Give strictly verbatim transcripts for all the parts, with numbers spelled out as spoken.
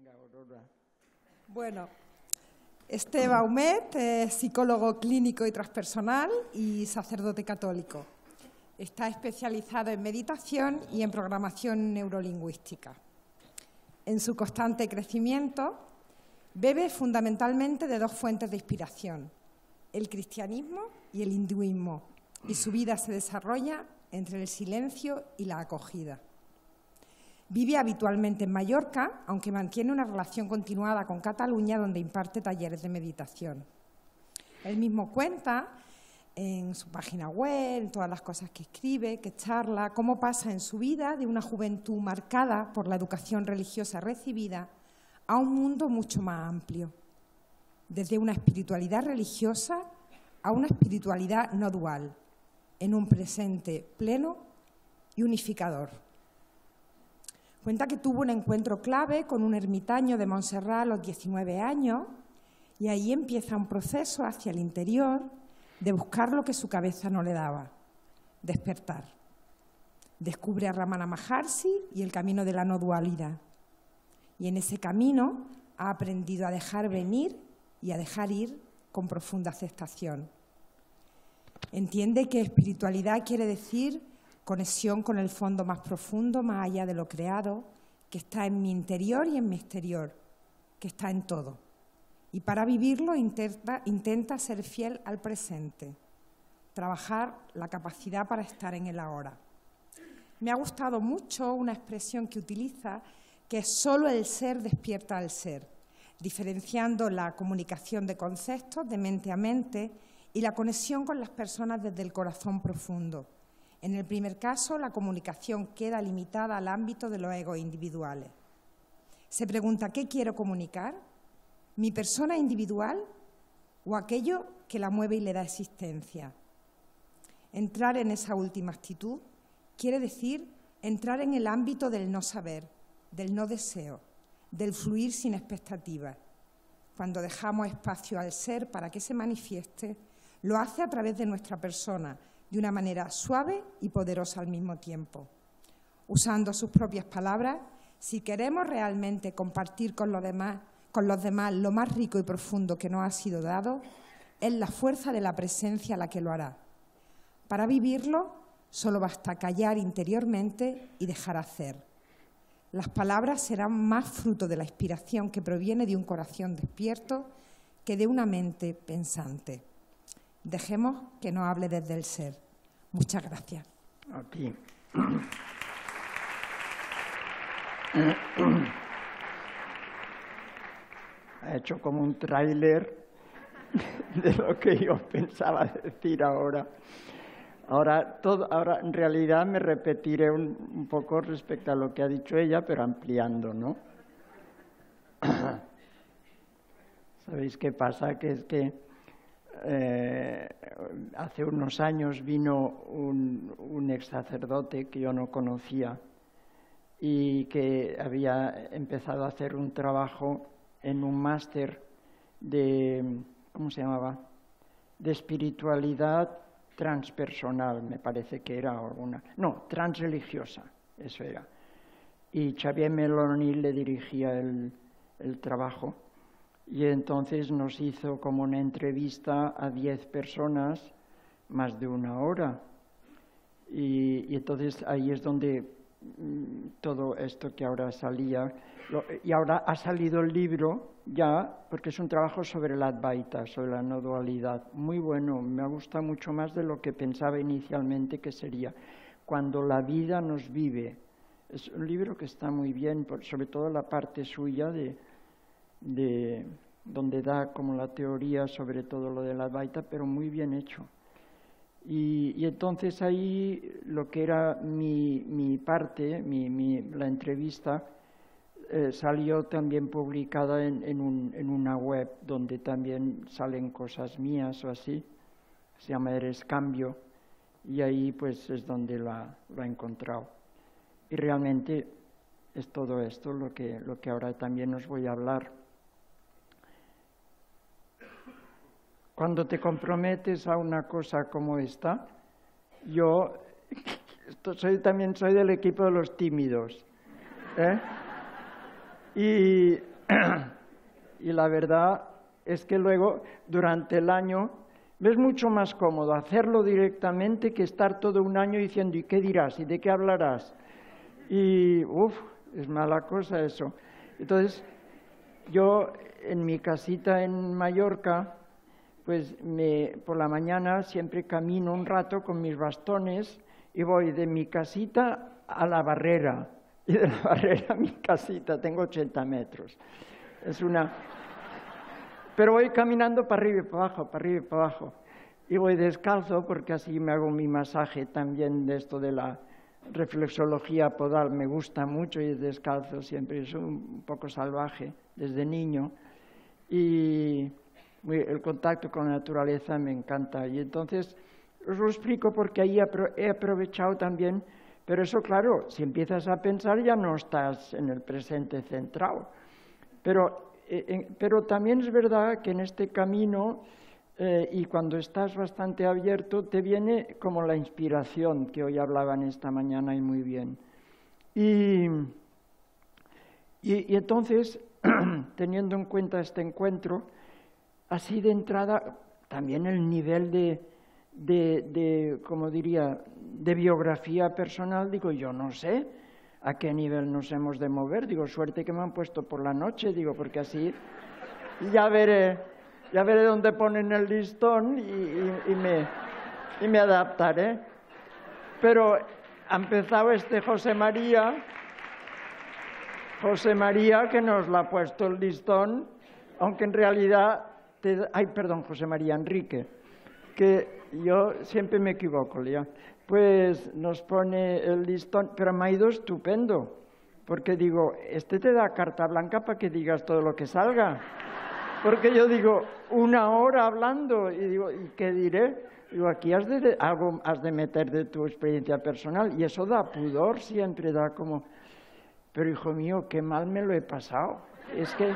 Venga, Aurora. Bueno, Esteve Humet es psicólogo clínico y transpersonal y sacerdote católico. Está especializado en meditación y en programación neurolingüística. En su constante crecimiento, bebe fundamentalmente de dos fuentes de inspiración, el cristianismo y el hinduismo, y su vida se desarrolla entre el silencio y la acogida. Vive habitualmente en Mallorca, aunque mantiene una relación continuada con Cataluña, donde imparte talleres de meditación. Él mismo cuenta en su página web, en todas las cosas que escribe, que charla, cómo pasa en su vida de una juventud marcada por la educación religiosa recibida a un mundo mucho más amplio, desde una espiritualidad religiosa a una espiritualidad no dual, en un presente pleno y unificador. Cuenta que tuvo un encuentro clave con un ermitaño de Montserrat a los diecinueve años y ahí empieza un proceso hacia el interior de buscar lo que su cabeza no le daba, despertar. Descubre a Ramana Maharshi y el camino de la no dualidad. Y en ese camino ha aprendido a dejar venir y a dejar ir con profunda aceptación. Entiende que espiritualidad quiere decir conexión con el fondo más profundo, más allá de lo creado, que está en mi interior y en mi exterior, que está en todo. Y para vivirlo intenta, intenta ser fiel al presente, trabajar la capacidad para estar en el ahora. Me ha gustado mucho una expresión que utiliza, que es solo el ser despierta al ser, diferenciando la comunicación de conceptos de mente a mente y la conexión con las personas desde el corazón profundo. En el primer caso, la comunicación queda limitada al ámbito de los egos individuales. Se pregunta, ¿qué quiero comunicar? ¿Mi persona individual o aquello que la mueve y le da existencia? Entrar en esa última actitud quiere decir entrar en el ámbito del no saber, del no deseo, del fluir sin expectativas. Cuando dejamos espacio al ser para que se manifieste, lo hace a través de nuestra persona, de una manera suave y poderosa al mismo tiempo. Usando sus propias palabras, si queremos realmente compartir con los demás con los demás lo más rico y profundo que nos ha sido dado, es la fuerza de la presencia la que lo hará. Para vivirlo, solo basta callar interiormente y dejar hacer. Las palabras serán más fruto de la inspiración que proviene de un corazón despierto que de una mente pensante. Dejemos que nos hable desde el ser. Muchas gracias. A ti. Ha hecho como un tráiler de lo que yo pensaba decir ahora. Ahora, todo, ahora en realidad me repetiré un, un poco respecto a lo que ha dicho ella, pero ampliando, ¿no? ¿Sabéis qué pasa? Que es que eh, hace unos años vino un, un ex sacerdote que yo no conocía y que había empezado a hacer un trabajo en un máster de, ¿cómo se llamaba?, de espiritualidad transpersonal, me parece que era alguna, no, transreligiosa, eso era. Y Xavier Meloni le dirigía el, el trabajo y entonces nos hizo como una entrevista a diez personas, más de una hora. Y, y entonces ahí es donde todo esto que ahora salía, lo, y ahora ha salido el libro ya, porque es un trabajo sobre la Advaita, sobre la no dualidad, muy bueno, me gusta mucho más de lo que pensaba inicialmente que sería, cuando la vida nos vive. Es un libro que está muy bien, sobre todo la parte suya de, de donde da como la teoría sobre todo lo de la Advaita, pero muy bien hecho. Y, y entonces ahí lo que era mi, mi parte, mi, mi, la entrevista, eh, salió también publicada en, en, un, en una web donde también salen cosas mías o así, se llama Eres Cambio, y ahí pues es donde la, la he encontrado. Y realmente es todo esto lo que, lo que ahora también os voy a hablar. Cuando te comprometes a una cosa como esta, yo esto soy, también soy del equipo de los tímidos, ¿eh? Y Y la verdad es que luego, durante el año, me es mucho más cómodo hacerlo directamente que estar todo un año diciendo ¿y qué dirás? ¿Y de qué hablarás? Y, uff, es mala cosa eso. Entonces, yo en mi casita en Mallorca, pues me, por la mañana siempre camino un rato con mis bastones y voy de mi casita a la barrera. Y de la barrera a mi casita, tengo ochenta metros. Es una... Pero voy caminando para arriba y para abajo, para arriba y para abajo. Y voy descalzo porque así me hago mi masaje también de esto de la reflexología podal. Me gusta mucho ir descalzo siempre, soy un poco salvaje desde niño. Y el contacto con la naturaleza me encanta. Y entonces os lo explico porque ahí he aprovechado también. Pero eso, claro, si empiezas a pensar ya no estás en el presente centrado. Pero... Pero también es verdad que en este camino, eh, y cuando estás bastante abierto, te viene como la inspiración que hoy hablaban esta mañana y muy bien. Y, y, y entonces, teniendo en cuenta este encuentro, así de entrada, también el nivel de, de, de como diría, de biografía personal, digo, yo no sé a qué nivel nos hemos de mover. Digo, suerte que me han puesto por la noche, digo, porque así ya veré, ya veré dónde ponen el listón y, y, y, me, y me adaptaré. Pero ha empezado este José María, José María que nos la ha puesto el listón, aunque en realidad, te, ay, perdón, José María Enrique, que yo siempre me equivoco, ya. Pues nos pone el listón, pero me ha ido estupendo, porque digo, este te da carta blanca para que digas todo lo que salga. Porque yo digo, una hora hablando, y digo, ¿y qué diré? Digo, aquí has de, algo has de meter de tu experiencia personal, y eso da pudor siempre, da como... Pero, hijo mío, qué mal me lo he pasado. Es que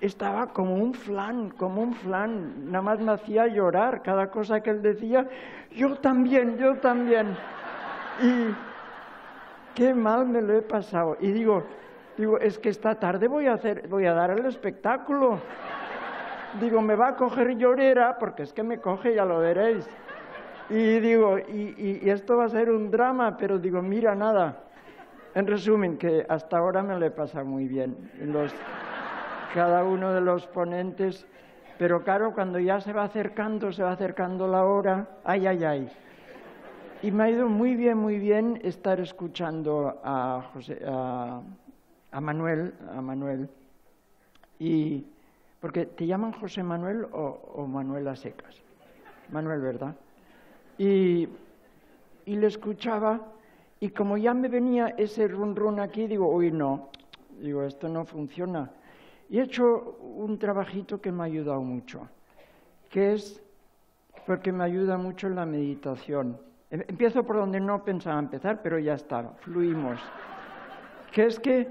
estaba como un flan, como un flan, nada más me hacía llorar cada cosa que él decía, yo también, yo también, y qué mal me lo he pasado, y digo, digo es que esta tarde voy a, hacer, voy a dar el espectáculo, digo, me va a coger llorera, porque es que me coge, ya lo veréis, y digo, y, y, y esto va a ser un drama, pero digo, mira, nada, en resumen, que hasta ahora me lo he pasado muy bien, los... cada uno de los ponentes, pero claro, cuando ya se va acercando, se va acercando la hora, ay, ay, ay. Y me ha ido muy bien, muy bien estar escuchando a, José, a, a Manuel, a Manuel, y, porque te llaman José Manuel o, o Manuel Asecas, Manuel, ¿verdad? Y, y le escuchaba, y como ya me venía ese run run aquí, digo, uy, no, digo, esto no funciona. Y he hecho un trabajito que me ha ayudado mucho, que es porque me ayuda mucho en la meditación. Empiezo por donde no pensaba empezar, pero ya está, fluimos. Que es que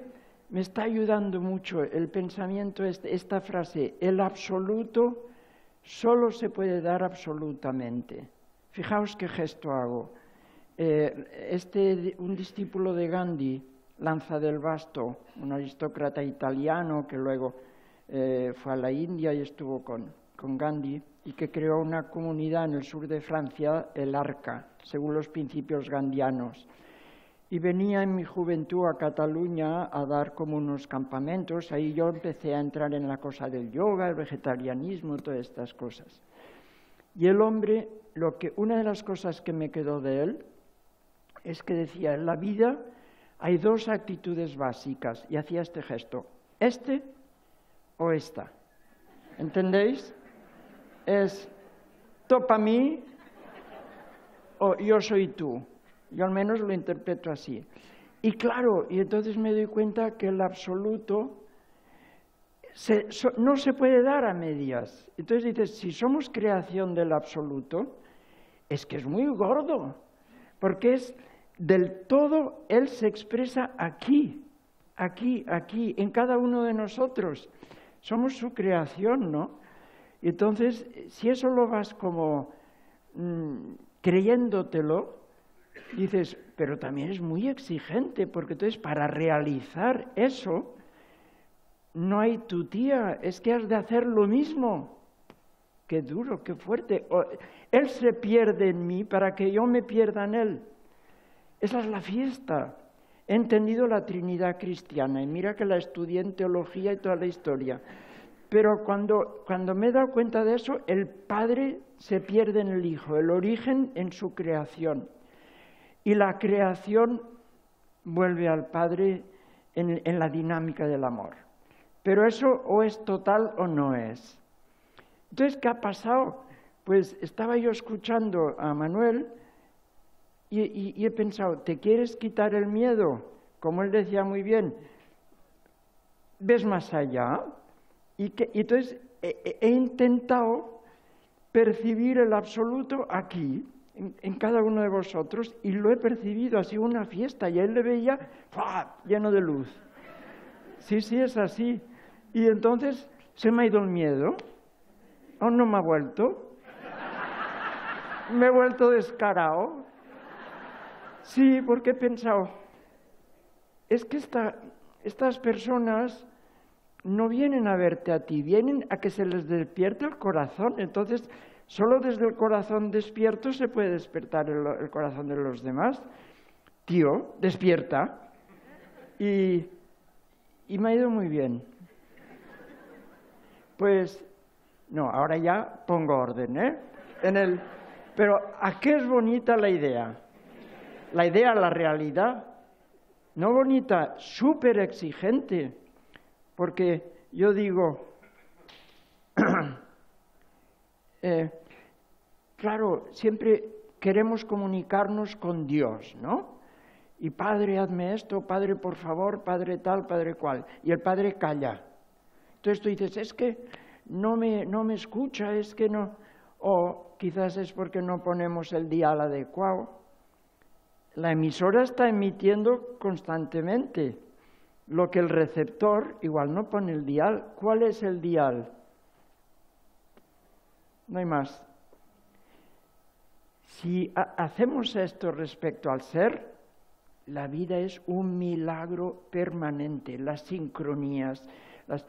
me está ayudando mucho el pensamiento, esta frase, el absoluto solo se puede dar absolutamente. Fijaos qué gesto hago. Eh, este, un discípulo de Gandhi, Lanza del Basto, un aristócrata italiano que luego eh, fue a la India y estuvo con, con Gandhi y que creó una comunidad en el sur de Francia, el Arca, según los principios gandhianos. Y venía en mi juventud a Cataluña a dar como unos campamentos, ahí yo empecé a entrar en la cosa del yoga, el vegetarianismo, todas estas cosas. Y el hombre, lo que, una de las cosas que me quedó de él es que decía, en la vida hay dos actitudes básicas, y hacía este gesto, este o esta, ¿entendéis? Es topa mí o yo soy tú, yo al menos lo interpreto así. Y claro, y entonces me doy cuenta que el absoluto se, so, no se puede dar a medias. Entonces dices, si somos creación del absoluto, es que es muy gordo, porque es... Del todo, Él se expresa aquí, aquí, aquí, en cada uno de nosotros. Somos su creación, ¿no? Y entonces, si eso lo vas como mmm, creyéndotelo, dices, pero también es muy exigente, porque entonces para realizar eso no hay tu tía, es que has de hacer lo mismo. Qué duro, qué fuerte. O, él se pierde en mí para que yo me pierda en él. Esa es la fiesta. He entendido la Trinidad cristiana y mira que la estudié en teología y toda la historia. Pero cuando, cuando me he dado cuenta de eso, el Padre se pierde en el Hijo, el origen en su creación. Y la creación vuelve al Padre en, en la dinámica del amor. Pero eso o es total o no es. Entonces, ¿qué ha pasado? Pues estaba yo escuchando a Manuel y, y, y he pensado, ¿te quieres quitar el miedo? Como él decía muy bien, ¿ves más allá? Y, que, y entonces he, he intentado percibir el absoluto aquí, en, en cada uno de vosotros, y lo he percibido, ha sido una fiesta, y a él le veía ¡fua!, lleno de luz. Sí, sí, es así. Y entonces se me ha ido el miedo, aún no me ha vuelto, me he vuelto descarado. Sí, porque he pensado, es que esta, estas personas no vienen a verte a ti, vienen a que se les despierte el corazón. Entonces, solo desde el corazón despierto se puede despertar el, el corazón de los demás. Tío, despierta. Y, y me ha ido muy bien. Pues, no, ahora ya pongo orden, ¿eh? En el... Pero, ¿a qué es bonita la idea? La idea, la realidad, no bonita, súper exigente, porque yo digo, eh, claro, siempre queremos comunicarnos con Dios, ¿no? Y Padre, hazme esto, Padre, por favor, Padre tal, Padre cual, y el Padre calla. Entonces tú dices, es que no me, no me escucha, es que no... O quizás es porque no ponemos el dial adecuado. La emisora está emitiendo constantemente, lo que el receptor igual no pone el dial. ¿Cuál es el dial? No hay más. Si hacemos esto respecto al ser, la vida es un milagro permanente, las sincronías, las...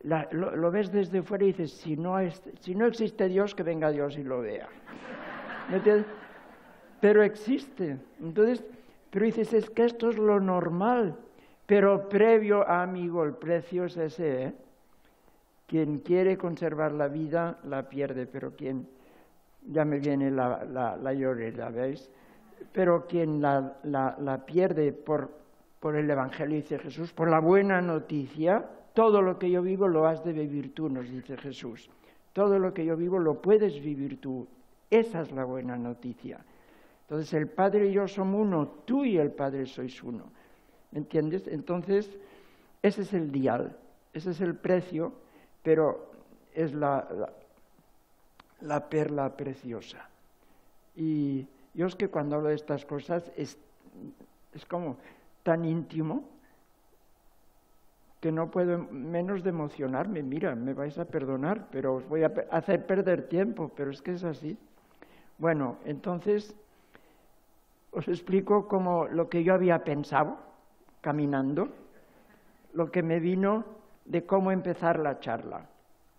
La, lo, lo ves desde fuera y dices, si no, es, si no existe Dios, que venga Dios y lo vea. ¿Me entiendes? Pero existe. Entonces, pero dices, es que esto es lo normal. Pero previo, ah, amigo, el precio es ese, ¿eh? Quien quiere conservar la vida, la pierde. Pero quien... Ya me viene la, la, la llorera, ¿veis? Pero quien la, la, la pierde por, por el Evangelio, dice Jesús, por la buena noticia... Todo lo que yo vivo lo has de vivir tú, nos dice Jesús. Todo lo que yo vivo lo puedes vivir tú. Esa es la buena noticia. Entonces, el Padre y yo somos uno, tú y el Padre sois uno. ¿Me entiendes? Entonces, ese es el dial, ese es el precio, pero es la, la, la perla preciosa. Y yo es que cuando hablo de estas cosas es, es como tan íntimo, que no puedo menos de emocionarme. Mira, me vais a perdonar, pero os voy a hacer perder tiempo, pero es que es así. Bueno, entonces os explico como lo que yo había pensado, caminando, lo que me vino de cómo empezar la charla,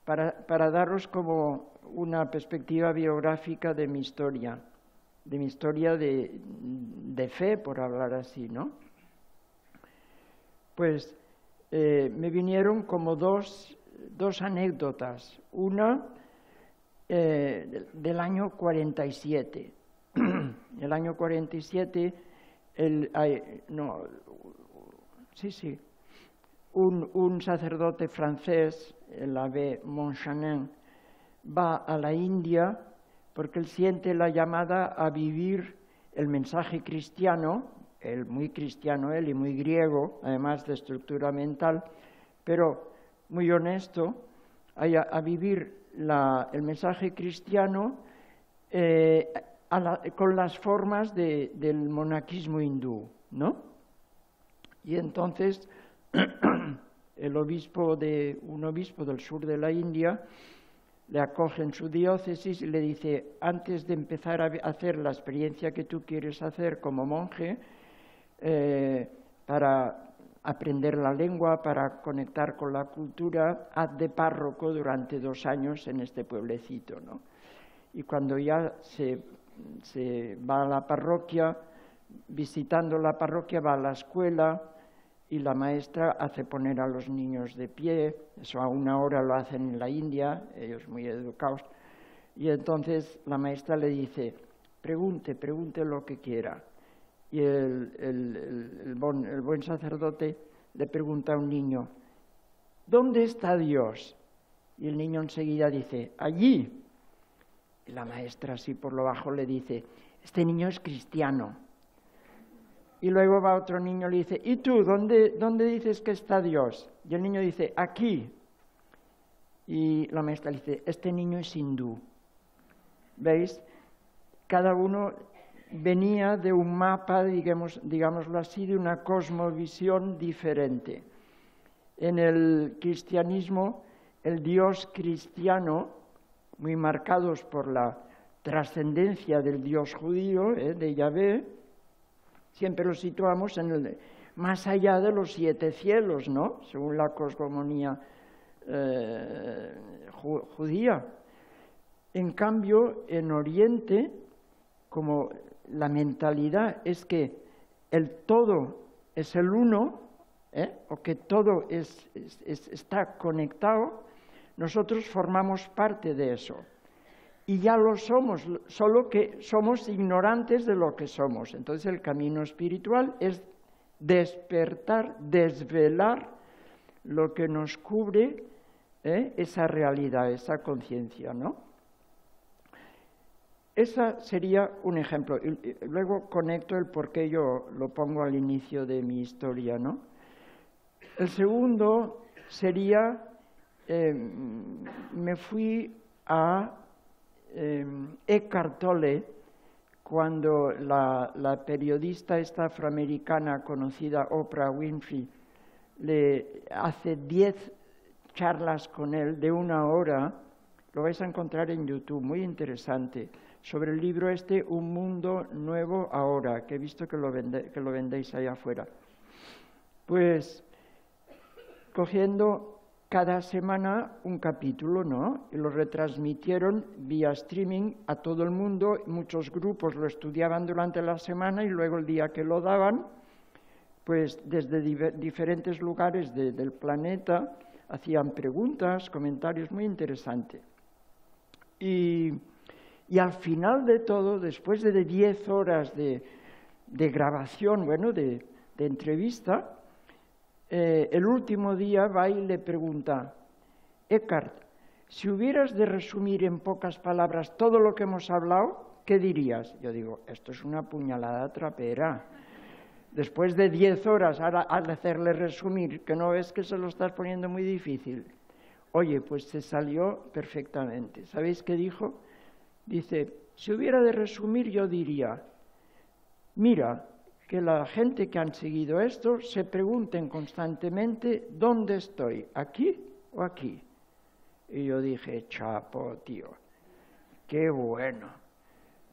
para, para daros como una perspectiva biográfica de mi historia, de mi historia de, de fe, por hablar así, ¿no? Pues... Eh, me vinieron como dos, dos anécdotas. Una eh, del año cuarenta y siete. El año cuarenta y siete, el, ay, no, sí, sí, un, un sacerdote francés, el abbé Monchanin, va a la India porque él siente la llamada a vivir el mensaje cristiano. Él, muy cristiano él y muy griego, además de estructura mental, pero muy honesto, a, a vivir la, el mensaje cristiano eh, a la, con las formas de, del monaquismo hindú, ¿no? Y entonces el obispo de, un obispo del sur de la India le acoge en su diócesis y le dice, antes de empezar a hacer la experiencia que tú quieres hacer como monje, Eh, para aprender la lengua para conectar con la cultura, haz de párroco durante dos años en este pueblecito, ¿no? Y cuando ya se, se va a la parroquia, visitando la parroquia va a la escuela y la maestra hace poner a los niños de pie, eso a una hora lo hacen en la India, ellos muy educados, y entonces la maestra le dice, pregunte, pregunte lo que quiera. Y el, el, el, el, bon, el buen sacerdote le pregunta a un niño, ¿dónde está Dios? Y el niño enseguida dice, allí. Y la maestra así por lo bajo le dice, este niño es cristiano. Y luego va otro niño y le dice, ¿y tú dónde, dónde dices que está Dios? Y el niño dice, aquí. Y la maestra le dice, este niño es hindú. ¿Veis? Cada uno venía de un mapa, digamos, digámoslo así, de una cosmovisión diferente. En el cristianismo, el Dios cristiano, muy marcados por la trascendencia del Dios judío, ¿eh?, de Yahvé, siempre lo situamos en el, más allá de los siete cielos, ¿no?, según la cosmogonía eh, ju judía. En cambio, en Oriente, como la mentalidad es que el todo es el uno, ¿eh?, o que todo es, es, es, está conectado, nosotros formamos parte de eso. Y ya lo somos, solo que somos ignorantes de lo que somos. Entonces el camino espiritual es despertar, desvelar lo que nos cubre, ¿eh?, esa realidad, esa conciencia, ¿no? Ese sería un ejemplo. Y luego conecto el por qué yo lo pongo al inicio de mi historia, ¿no? El segundo sería, eh, me fui a Eh, Eckhart Tolle, cuando la, la periodista esta afroamericana conocida, Oprah Winfrey, le hace diez charlas con él de una hora, lo vais a encontrar en YouTube, muy interesante, sobre el libro este, Un Mundo Nuevo Ahora, que he visto que lo, vende, que lo vendéis allá afuera. Pues, cogiendo cada semana un capítulo, ¿no? Y lo retransmitieron vía streaming a todo el mundo. Muchos grupos lo estudiaban durante la semana y luego el día que lo daban, pues desde diferentes lugares de, del planeta hacían preguntas, comentarios, muy interesante. Y, y al final de todo, después de diez horas de, de grabación, bueno, de, de entrevista, Eh, el último día va y le pregunta, Eckhart, si hubieras de resumir en pocas palabras todo lo que hemos hablado, ¿qué dirías? Yo digo, esto es una puñalada trapera. Después de diez horas, ahora, al hacerle resumir, que no ves que se lo estás poniendo muy difícil. Oye, pues se salió perfectamente. ¿Sabéis qué dijo? Dice, si hubiera de resumir, yo diría, mira, que la gente que han seguido esto se pregunten constantemente dónde estoy, aquí o aquí. Y yo dije, chapo, tío, qué bueno.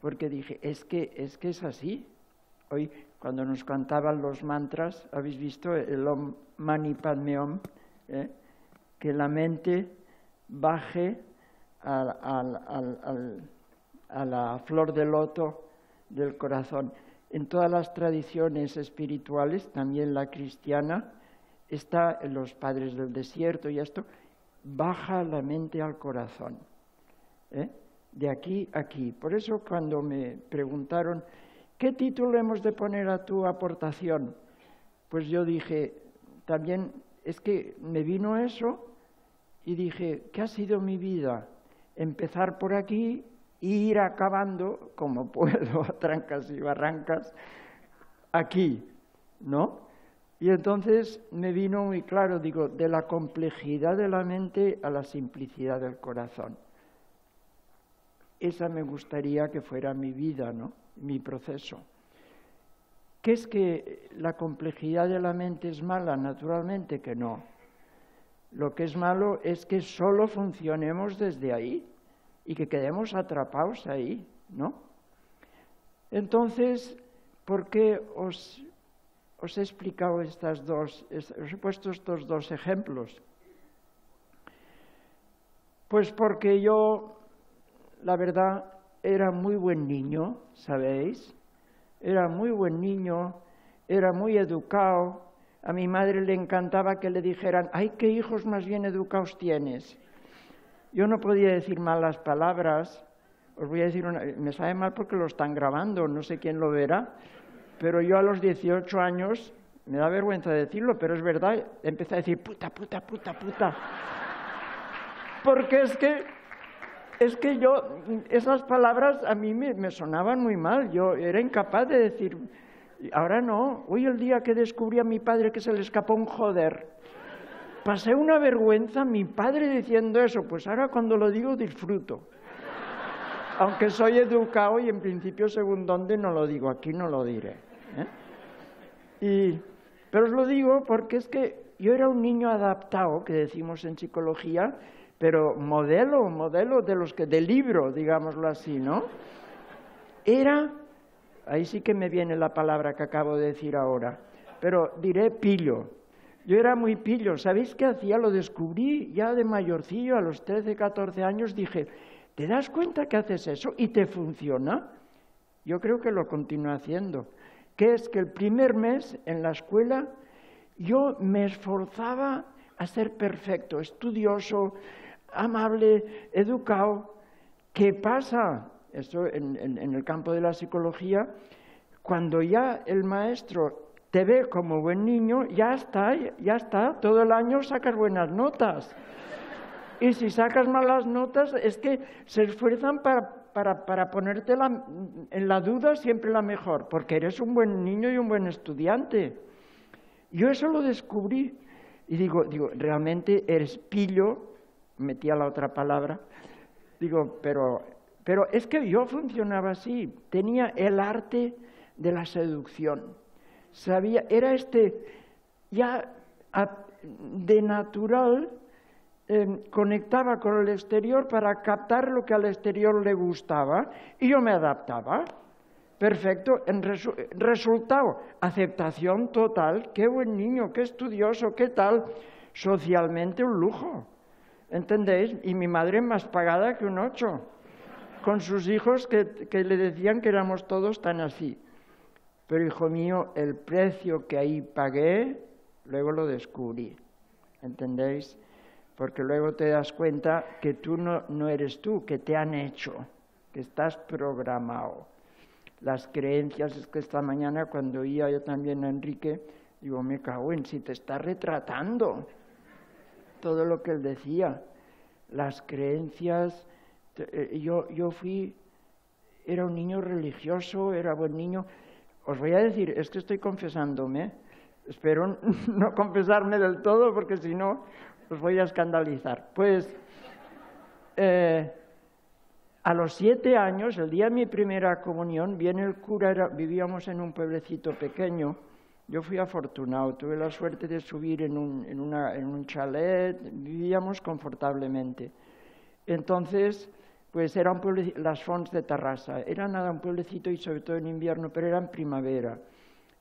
Porque dije, es que es, que es así. Hoy, cuando nos cantaban los mantras, habéis visto el Om Mani Padme Om, ¿eh?, que la mente baje al, al, al, al, a la flor de loto del corazón. En todas las tradiciones espirituales, también la cristiana, está en los padres del desierto y esto, baja la mente al corazón, ¿eh?, de aquí a aquí. Por eso cuando me preguntaron, ¿qué título hemos de poner a tu aportación? Pues yo dije, también es que me vino eso y dije, ¿qué ha sido mi vida? Empezar por aquí y ir acabando, como puedo, a trancas y barrancas, aquí, ¿no? Y entonces me vino muy claro, digo, de la complejidad de la mente a la simplicidad del corazón. Esa me gustaría que fuera mi vida, ¿no?, mi proceso. ¿Qué es que la complejidad de la mente es mala? Naturalmente que no. Lo que es malo es que solo funcionemos desde ahí, y que quedemos atrapados ahí, ¿no? Entonces, ¿por qué os, Os he explicado estas dos, os he puesto estos dos ejemplos. Pues porque yo, la verdad, era muy buen niño, ¿sabéis? Era muy buen niño, era muy educado. A mi madre le encantaba que le dijeran, ¡ay, qué hijos más bien educados tienes! Yo no podía decir malas palabras. Os voy a decir una... Me sabe mal porque lo están grabando, no sé quién lo verá. Pero yo a los dieciocho años, me da vergüenza decirlo, pero es verdad, empecé a decir puta, puta, puta, puta. Porque es que, es que yo, esas palabras a mí me, me sonaban muy mal. Yo era incapaz de decir, ahora no. Hoy el día que descubrí a mi padre que se le escapó un joder, pasé una vergüenza, mi padre diciendo eso. Pues ahora cuando lo digo disfruto. Aunque soy educado y en principio según dónde no lo digo, aquí no lo diré, ¿eh? Y, pero os lo digo porque es que yo era un niño adaptado, que decimos en psicología, pero modelo, modelo de los que de libro, digámoslo así, ¿no? Era, ahí sí que me viene la palabra que acabo de decir ahora, pero diré pillo. Yo era muy pillo, ¿sabéis qué hacía? Lo descubrí ya de mayorcillo, a los trece, catorce años, dije... ¿Te das cuenta que haces eso y te funciona? Yo creo que lo continúo haciendo. Que es que el primer mes en la escuela yo me esforzaba a ser perfecto, estudioso, amable, educado. ¿Qué pasa? Eso en, en, en el campo de la psicología, cuando ya el maestro te ve como buen niño, ya está, ya está, todo el año sacas buenas notas. Y si sacas malas notas, es que se esfuerzan para, para, para ponerte la, en la duda siempre la mejor, porque eres un buen niño y un buen estudiante. Yo eso lo descubrí y digo, digo realmente eres pillo, metía la otra palabra, digo, pero, pero es que yo funcionaba así, tenía el arte de la seducción. Sabía, era este ya de natural... Eh, conectaba con el exterior para captar lo que al exterior le gustaba y yo me adaptaba. Perfecto. En resu resultado, aceptación total. Qué buen niño, qué estudioso, qué tal. Socialmente un lujo. ¿Entendéis? Y mi madre más pagada que un ocho. Con sus hijos que, que le decían que éramos todos tan así. Pero, hijo mío, el precio que ahí pagué, luego lo descubrí. ¿Entendéis? Porque luego te das cuenta que tú no, no eres tú, que te han hecho, que estás programado. Las creencias, es que esta mañana cuando oía yo también a Enrique, digo, me cago en si te está retratando todo lo que él decía. Las creencias, te, yo, yo fui, era un niño religioso, era buen niño. Os voy a decir, es que estoy confesándome, espero no confesarme del todo porque si no... Os voy a escandalizar. Pues eh, a los siete años, el día de mi primera comunión, viene el cura, era, vivíamos en un pueblecito pequeño. Yo fui afortunado, tuve la suerte de subir en un, en una, en un chalet, vivíamos confortablemente. Entonces, pues era un pueblecito, las Fonts de Tarrasa, era nada un pueblecito y sobre todo en invierno, pero era en primavera.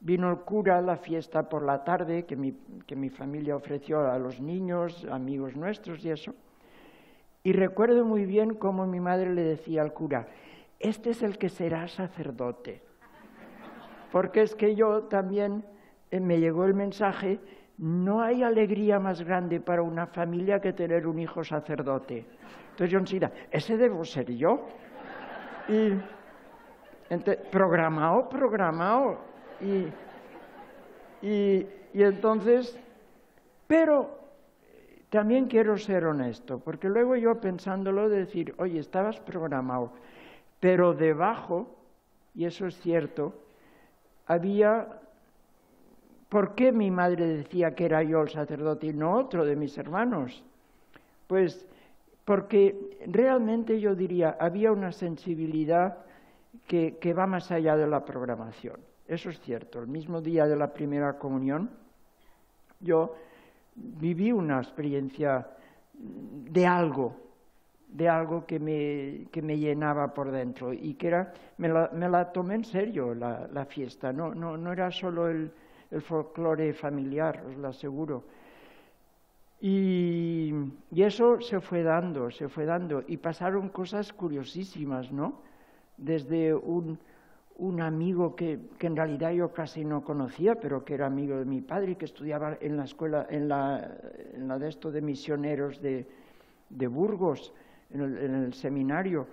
Vino el cura a la fiesta por la tarde que mi, que mi familia ofreció a los niños, amigos nuestros y eso. Y recuerdo muy bien cómo mi madre le decía al cura, este es el que será sacerdote. Porque es que yo también eh, me llegó el mensaje, no hay alegría más grande para una familia que tener un hijo sacerdote. Entonces yo enseguida, ese debo ser yo. Y programado, programado. Y, y, y entonces, pero también quiero ser honesto, porque luego yo pensándolo de decir, oye, estabas programado, pero debajo, y eso es cierto, había, ¿por qué mi madre decía que era yo el sacerdote y no otro de mis hermanos? Pues porque realmente yo diría, había una sensibilidad que, que va más allá de la programación. Eso es cierto. El mismo día de la primera comunión, yo viví una experiencia de algo, de algo que me, que me llenaba por dentro y que era, me la, me la tomé en serio la, la fiesta. No, no, no era solo el, el folclore familiar, os lo aseguro. Y, y eso se fue dando, se fue dando, y pasaron cosas curiosísimas, ¿no? Desde un, un amigo que, que en realidad yo casi no conocía, pero que era amigo de mi padre, que estudiaba en la escuela, en la, en la de esto de misioneros de, de Burgos, en el, en el seminario,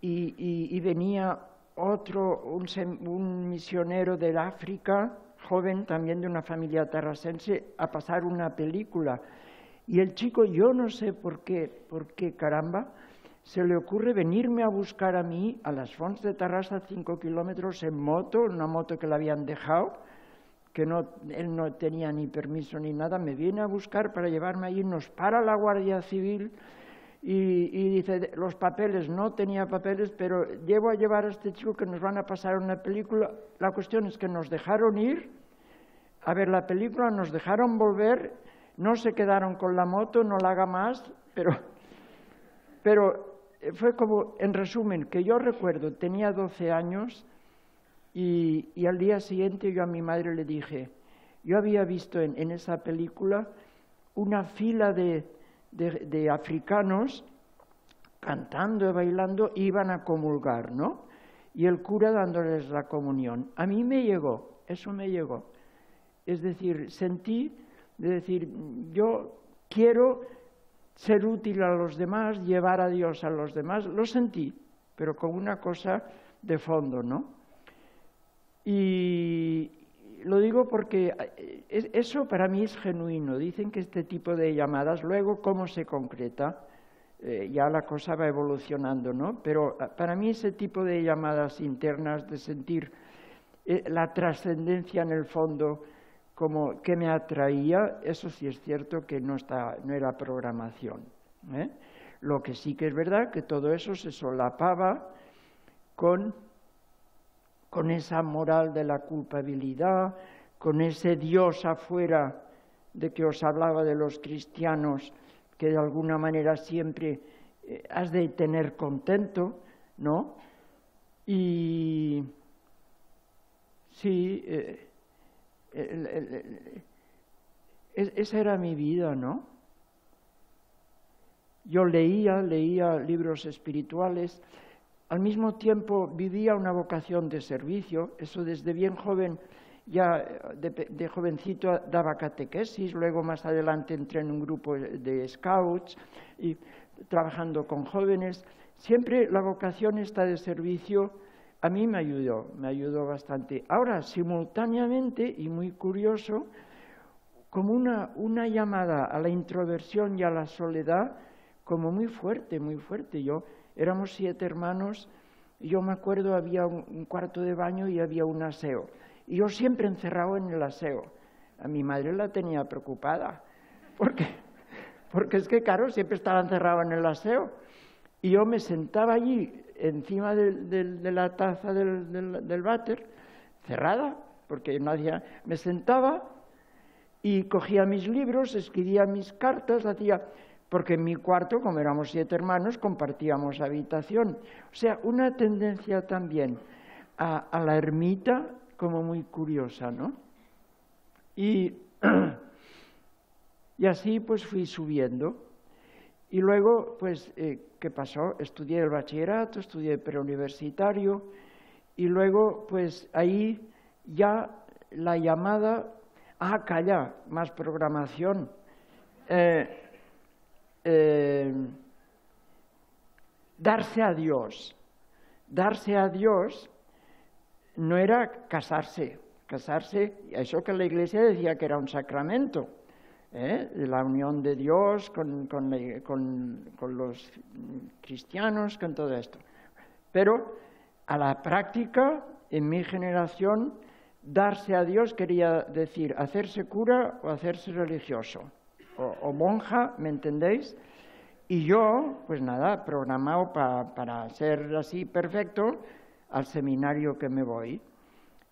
y, y, y venía otro, un, un misionero del África, joven también de una familia tarrasense, a pasar una película. Y el chico, yo no sé por qué, por qué caramba, se le ocurre venirme a buscar a mí a las Fonts de Tarrasa, cinco kilómetros, en moto, una moto que le habían dejado, que no, él no tenía ni permiso ni nada, me viene a buscar para llevarme allí, nos para la Guardia Civil y, y dice, los papeles, no tenía papeles, pero llevo a llevar a este chico que nos van a pasar una película. La cuestión es que nos dejaron ir a ver la película, nos dejaron volver, no se quedaron con la moto, no la haga más, pero, pero fue como, en resumen, que yo recuerdo, tenía doce años y, y al día siguiente yo a mi madre le dije, yo había visto en, en esa película una fila de, de, de africanos cantando y bailando, iban a comulgar, ¿no? Y el cura dándoles la comunión. A mí me llegó, eso me llegó. Es decir, sentí de decir, yo quiero ser útil a los demás, llevar a Dios a los demás, lo sentí, pero con una cosa de fondo, ¿no? Y lo digo porque eso para mí es genuino, dicen que este tipo de llamadas, luego cómo se concreta, eh, ya la cosa va evolucionando, ¿no? Pero para mí ese tipo de llamadas internas de sentir eh, la trascendencia en el fondo, como que me atraía, eso sí es cierto que no, está, no era programación, ¿eh? Lo que sí que es verdad que todo eso se solapaba con, con esa moral de la culpabilidad, con ese Dios afuera de que os hablaba de los cristianos, que de alguna manera siempre eh, has de tener contento, ¿no? Y sí... Eh, El, el, el, el, esa era mi vida, ¿no? Yo leía, leía libros espirituales, al mismo tiempo vivía una vocación de servicio, eso desde bien joven, ya de, de jovencito daba catequesis, luego más adelante entré en un grupo de scouts, y trabajando con jóvenes, siempre la vocación esta de servicio a mí me ayudó, me ayudó bastante. Ahora, simultáneamente, y muy curioso, como una, una llamada a la introversión y a la soledad, como muy fuerte, muy fuerte. Yo, éramos siete hermanos, yo me acuerdo, había un, un cuarto de baño y había un aseo. Y yo siempre encerrado en el aseo. A mi madre la tenía preocupada, porque, porque es que, claro, siempre estaba encerrado en el aseo. Y yo me sentaba allí, encima de, de, de la taza del, del, del váter, cerrada, porque no hacía... Me sentaba y cogía mis libros, escribía mis cartas, hacía... Porque en mi cuarto, como éramos siete hermanos, compartíamos habitación. O sea, una tendencia también a, a la ermita como muy curiosa, ¿no? Y, y así pues fui subiendo. Y luego, pues, eh, ¿qué pasó? Estudié el bachillerato, estudié preuniversitario y luego, pues, ahí ya la llamada... Ah, calla, más programación. Eh, eh, darse a Dios. Darse a Dios no era casarse. Casarse, eso que la Iglesia decía que era un sacramento. ¿Eh? La unión de Dios con, con, con, con los cristianos, con todo esto. Pero a la práctica, en mi generación, darse a Dios quería decir hacerse cura o hacerse religioso, o, o monja, ¿me entendéis? Y yo, pues nada, programado pa, para ser así perfecto, al seminario que me voy.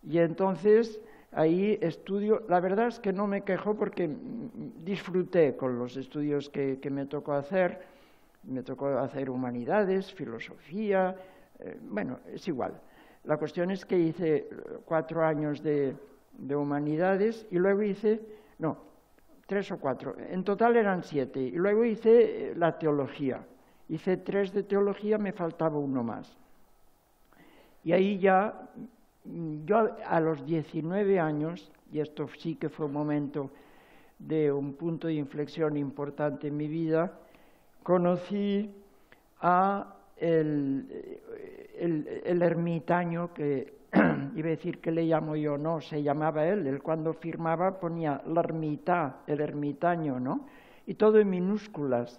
Y entonces... Ahí estudio, la verdad es que no me quejo porque disfruté con los estudios que, que me tocó hacer, me tocó hacer humanidades, filosofía, eh, bueno, es igual. La cuestión es que hice cuatro años de, de humanidades, y luego hice, no, tres o cuatro, en total eran siete, y luego hice la teología, hice tres de teología, me faltaba uno más. Y ahí ya, yo a los diecinueve años, y esto sí que fue un momento de un punto de inflexión importante en mi vida, conocí a el, el, el ermitaño que, iba a decir que le llamo yo, no, se llamaba él, él cuando firmaba ponía la ermita, el ermitaño, ¿no? Y todo en minúsculas,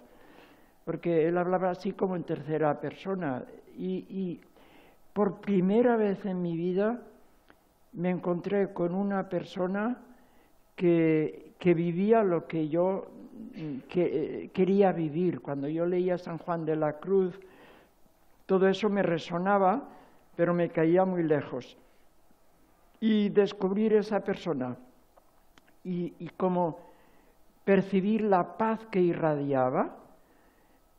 porque él hablaba así como en tercera persona. Y, y por primera vez en mi vida me encontré con una persona que, que vivía lo que yo que, eh, quería vivir. Cuando yo leía San Juan de la Cruz, todo eso me resonaba, pero me caía muy lejos. Y descubrir esa persona y, y como percibir la paz que irradiaba,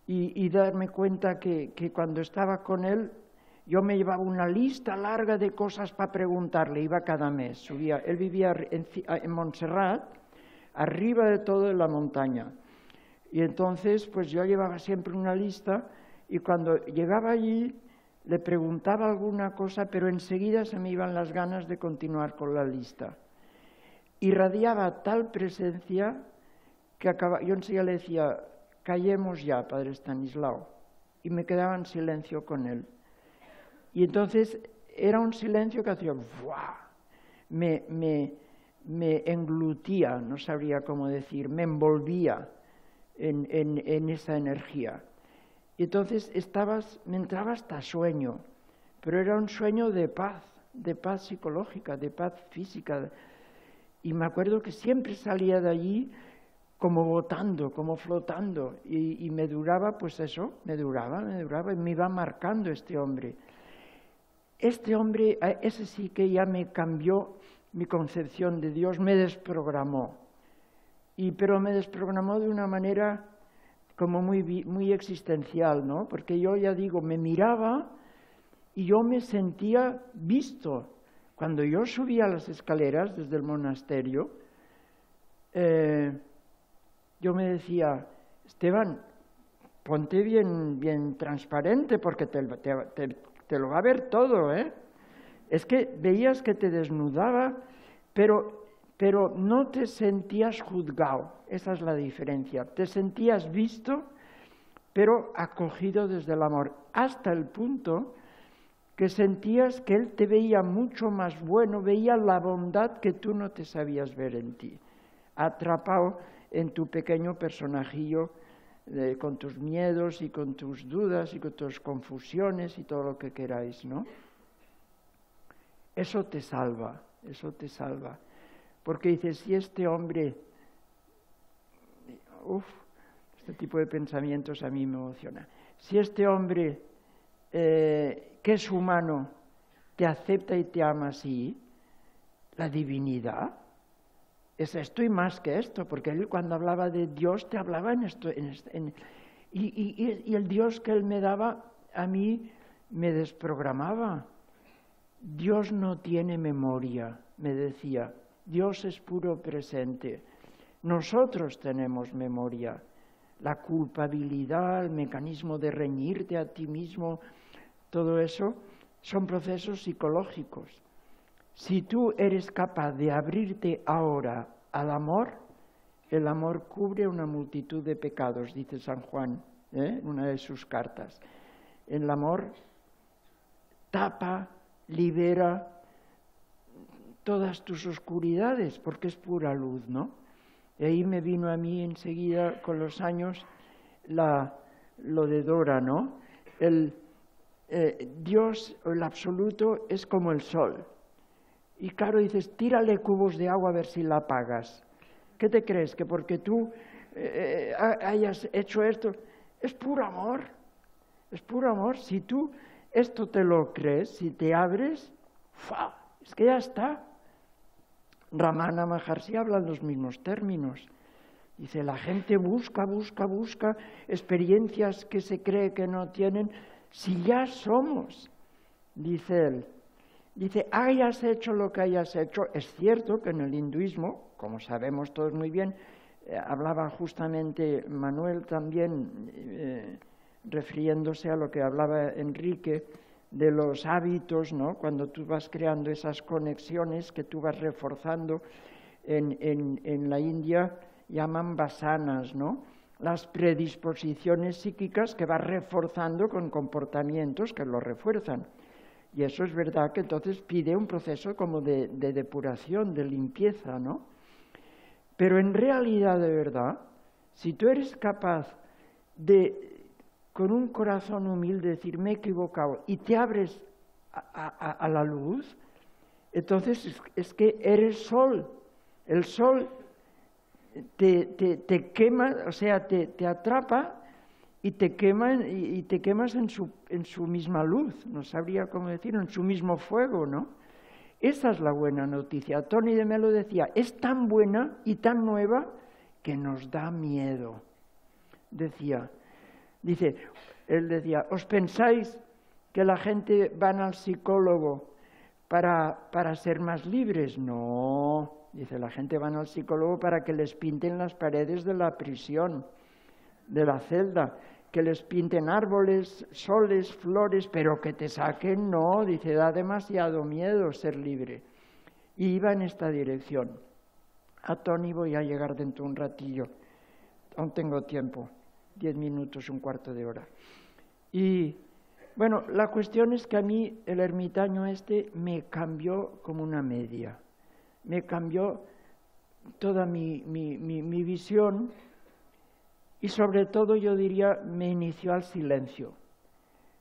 Y, y darme cuenta que, que cuando estaba con él, yo me llevaba una lista larga de cosas para preguntarle, iba cada mes, subía. Él vivía en, en Montserrat, arriba de todo en la montaña. Y entonces, pues yo llevaba siempre una lista, y cuando llegaba allí, le preguntaba alguna cosa, pero enseguida se me iban las ganas de continuar con la lista. Irradiaba tal presencia que acababa, yo enseguida le decía, callemos ya, padre Estanislao, y me quedaba en silencio con él. Y entonces era un silencio que hacía, ¡buah! Me, me, me englutía, no sabría cómo decir, me envolvía en, en, en esa energía. Y entonces estabas, me entraba hasta sueño, pero era un sueño de paz, de paz psicológica, de paz física. Y me acuerdo que siempre salía de allí como botando, como flotando, y, y me duraba, pues eso, me duraba, me duraba, y me iba marcando este hombre. Este hombre, ese sí que ya me cambió mi concepción de Dios, me desprogramó, y, pero me desprogramó de una manera como muy, muy existencial, ¿no? Porque yo ya digo, me miraba y yo me sentía visto. Cuando yo subía las escaleras desde el monasterio, eh, yo me decía, Esteban, ponte bien, bien transparente porque te, te, te, te lo va a ver todo, ¿eh? Es que veías que te desnudaba, pero, pero no te sentías juzgado. Esa es la diferencia. Te sentías visto, pero acogido desde el amor, hasta el punto que sentías que él te veía mucho más bueno, veía la bondad que tú no te sabías ver en ti, atrapado en tu pequeño personajillo, eh, con tus miedos y con tus dudas y con tus confusiones y todo lo que queráis, ¿no? Eso te salva, eso te salva. Porque dices, si este hombre, uff, este tipo de pensamientos a mí me emociona, si este hombre, eh, que es humano, te acepta y te ama así, la divinidad, es esto y más que esto, porque él cuando hablaba de Dios te hablaba en esto. En esto en, y, y, y el Dios que él me daba a mí me desprogramaba. Dios no tiene memoria, me decía. Dios es puro presente. Nosotros tenemos memoria. La culpabilidad, el mecanismo de reñirte a ti mismo, todo eso son procesos psicológicos. Si tú eres capaz de abrirte ahora al amor, el amor cubre una multitud de pecados, dice San Juan, ¿eh?, en una de sus cartas. El amor tapa, libera todas tus oscuridades, porque es pura luz, ¿no? Y ahí me vino a mí enseguida, con los años, la, lo de Dora, ¿no? El eh, Dios, el absoluto, es como el sol. Y claro, dices, tírale cubos de agua a ver si la apagas. ¿Qué te crees? Que porque tú eh, hayas hecho esto, es puro amor, es puro amor. Si tú esto te lo crees, si te abres, ¡fa!, es que ya está. Ramana Maharshi habla en los mismos términos. Dice, la gente busca, busca, busca experiencias que se cree que no tienen, si ya somos, dice él. Dice, hayas hecho lo que hayas hecho. Es cierto que en el hinduismo, como sabemos todos muy bien, eh, hablaba justamente Manuel también, eh, refiriéndose a lo que hablaba Enrique, de los hábitos, ¿no? Cuando tú vas creando esas conexiones que tú vas reforzando, en, en, en la India llaman basanas, ¿no? Las predisposiciones psíquicas que vas reforzando con comportamientos que lo refuerzan. Y eso es verdad que entonces pide un proceso como de, de depuración, de limpieza, ¿no? Pero en realidad, de verdad, si tú eres capaz de, con un corazón humilde, decir, me he equivocado, y te abres a, a, a la luz, entonces es, es que eres sol. El sol te, te, te quema, o sea, te, te atrapa y te quema, y, y te quemas en su, en su misma luz, no sabría cómo decirlo, en su mismo fuego, ¿no? Esa es la buena noticia. Tony de Mello decía, es tan buena y tan nueva que nos da miedo. Decía... Dice, él decía, ¿os pensáis que la gente van al psicólogo para, para ser más libres? No, dice, la gente van al psicólogo para que les pinten las paredes de la prisión, de la celda, que les pinten árboles, soles, flores, pero que te saquen, no, dice, da demasiado miedo ser libre. Y iba en esta dirección. A Tony voy a llegar dentro de un ratillo, aún tengo tiempo. Diez minutos, un cuarto de hora. Y, bueno, la cuestión es que a mí el ermitaño este me cambió como una media. Me cambió toda mi, mi, mi, mi visión y, sobre todo, yo diría, me inició al silencio.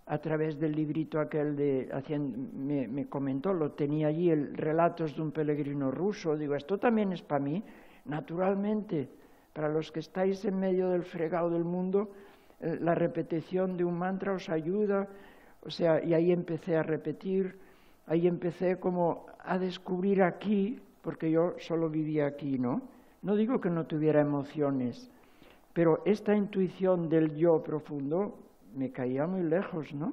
A través del librito aquel de... Me, me comentó, lo tenía allí, el Relatos de un peregrino ruso. Digo, esto también es para mí, naturalmente. Para los que estáis en medio del fregado del mundo, la repetición de un mantra os ayuda. O sea, y ahí empecé a repetir, ahí empecé como a descubrir aquí, porque yo solo vivía aquí, ¿no? No digo que no tuviera emociones, pero esta intuición del yo profundo me caía muy lejos, ¿no?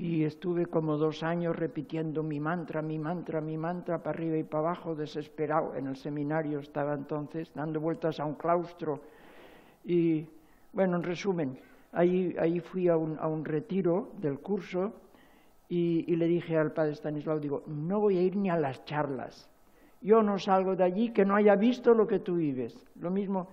Y estuve como dos años repitiendo mi mantra, mi mantra, mi mantra, para arriba y para abajo, desesperado. En el seminario estaba entonces, dando vueltas a un claustro. Y, bueno, en resumen, ahí, ahí fui a un, a un retiro del curso y, y le dije al padre Estanislao, digo, no voy a ir ni a las charlas. Yo no salgo de allí que no haya visto lo que tú vives. Lo mismo...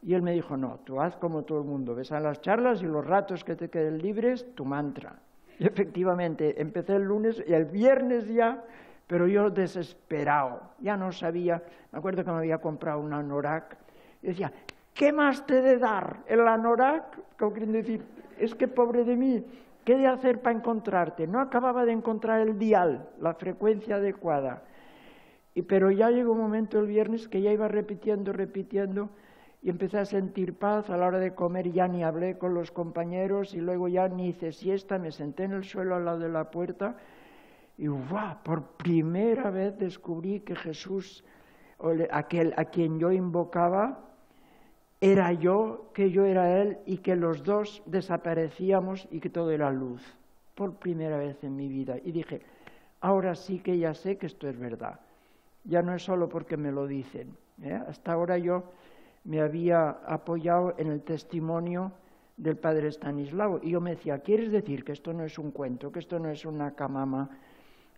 Y él me dijo, no, tú haz como todo el mundo, ves a las charlas y los ratos que te queden libres, tu mantra. Y efectivamente, empecé el lunes y el viernes ya, pero yo desesperado, ya no sabía. Me acuerdo que me había comprado un anorak y decía, ¿qué más te he de dar? El anorak, como queriendo decir, es que pobre de mí, ¿qué he de hacer para encontrarte? No acababa de encontrar el dial, la frecuencia adecuada. Y, pero ya llegó un momento el viernes que ya iba repitiendo, repitiendo, y empecé a sentir paz. A la hora de comer ya ni hablé con los compañeros y luego ya ni hice siesta, me senté en el suelo al lado de la puerta y ¡guau! Por primera vez descubrí que Jesús, aquel a quien yo invocaba, era yo, que yo era Él y que los dos desaparecíamos y que todo era luz. Por primera vez en mi vida. Y dije, ahora sí que ya sé que esto es verdad. Ya no es solo porque me lo dicen, ¿eh? Hasta ahora yo... me había apoyado en el testimonio del padre Estanislao. Y yo me decía, ¿quieres decir que esto no es un cuento, que esto no es una camama?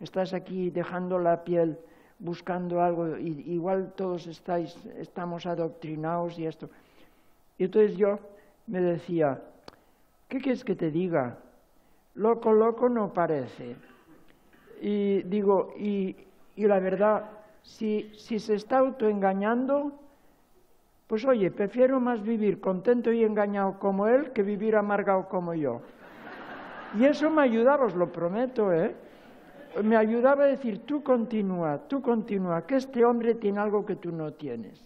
Estás aquí dejando la piel, buscando algo, y igual todos estáis, estamos adoctrinados y esto. Y entonces yo me decía, ¿qué quieres que te diga? Loco, loco no parece. Y digo, y, y la verdad, si, si se está autoengañando... Pues oye, prefiero más vivir contento y engañado como él que vivir amargado como yo. Y eso me ayudaba, os lo prometo, ¿eh? Me ayudaba a decir, tú continúa, tú continúa, que este hombre tiene algo que tú no tienes.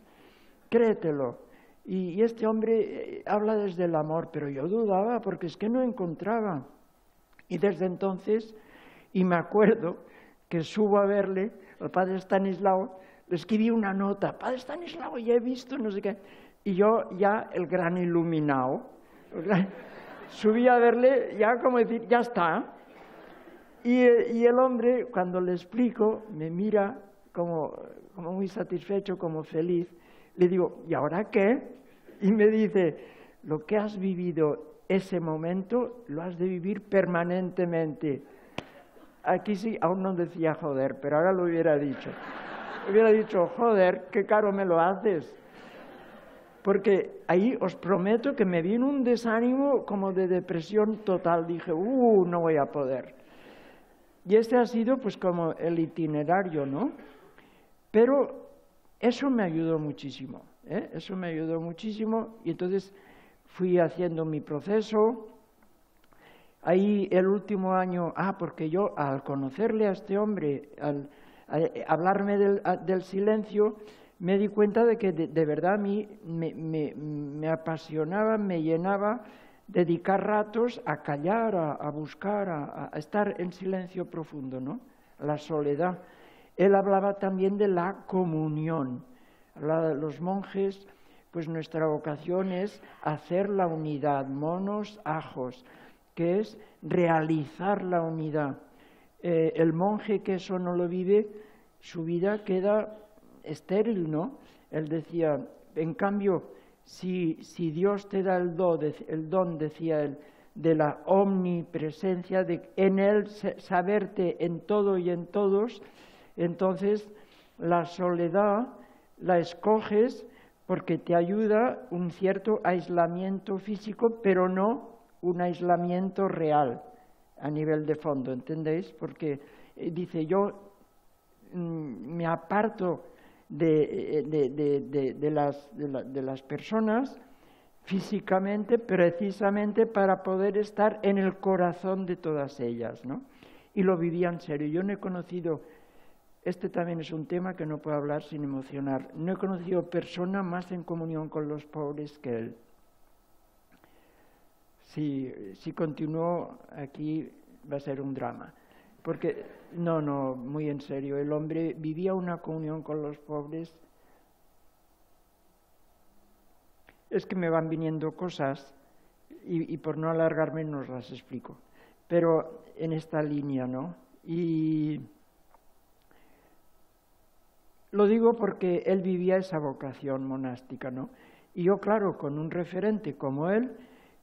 Créetelo. Y, y este hombre habla desde el amor, pero yo dudaba porque es que no encontraba. Y desde entonces, y me acuerdo que subo a verle, al padre Estanislao, le escribí una nota, padre Estanislao, ya he visto, no sé qué. Y yo ya, el gran iluminado, el gran... subí a verle, ya como decir, ya está. Y, y el hombre, cuando le explico, me mira como, como muy satisfecho, como feliz. Le digo, ¿y ahora qué? Y me dice, lo que has vivido ese momento lo has de vivir permanentemente. Aquí sí, aún no decía joder, pero ahora lo hubiera dicho. Hubiera dicho, joder, qué caro me lo haces. Porque ahí os prometo que me vino un desánimo como de depresión total. Dije, uh, no voy a poder. Y este ha sido pues como el itinerario, ¿no? Pero eso me ayudó muchísimo, ¿eh? Eso me ayudó muchísimo y entonces fui haciendo mi proceso. Ahí el último año, ah, porque yo al conocerle a este hombre, al a, a hablarme del, a, del silencio, me di cuenta de que de, de verdad a mí me, me, me apasionaba, me llenaba dedicar ratos a callar, a, a buscar, a, a estar en silencio profundo, ¿no? La soledad. Él hablaba también de la comunión. Hablaba de los monjes, pues nuestra vocación es hacer la unidad, monos ajos, que es realizar la unidad. Eh, el monje que eso no lo vive, su vida queda estéril, ¿no? Él decía, en cambio, si, si Dios te da el don, el don, decía él, de la omnipresencia, de en él saberte en todo y en todos, entonces la soledad la escoges porque te ayuda un cierto aislamiento físico, pero no un aislamiento real a nivel de fondo, ¿entendéis? Porque dice, yo mm, me aparto de, de, de, de, de, las, de, la, de las personas físicamente precisamente para poder estar en el corazón de todas ellas, ¿no? Y lo vivía en serio. Yo no he conocido, este también es un tema que no puedo hablar sin emocionar, no he conocido persona más en comunión con los pobres que él. Si, si continúo aquí va a ser un drama, porque, no, no, muy en serio, el hombre vivía una comunión con los pobres. Es que me van viniendo cosas y, y por no alargarme no os las explico, pero en esta línea, ¿no? Y lo digo porque él vivía esa vocación monástica, ¿no? Y yo, claro, con un referente como él,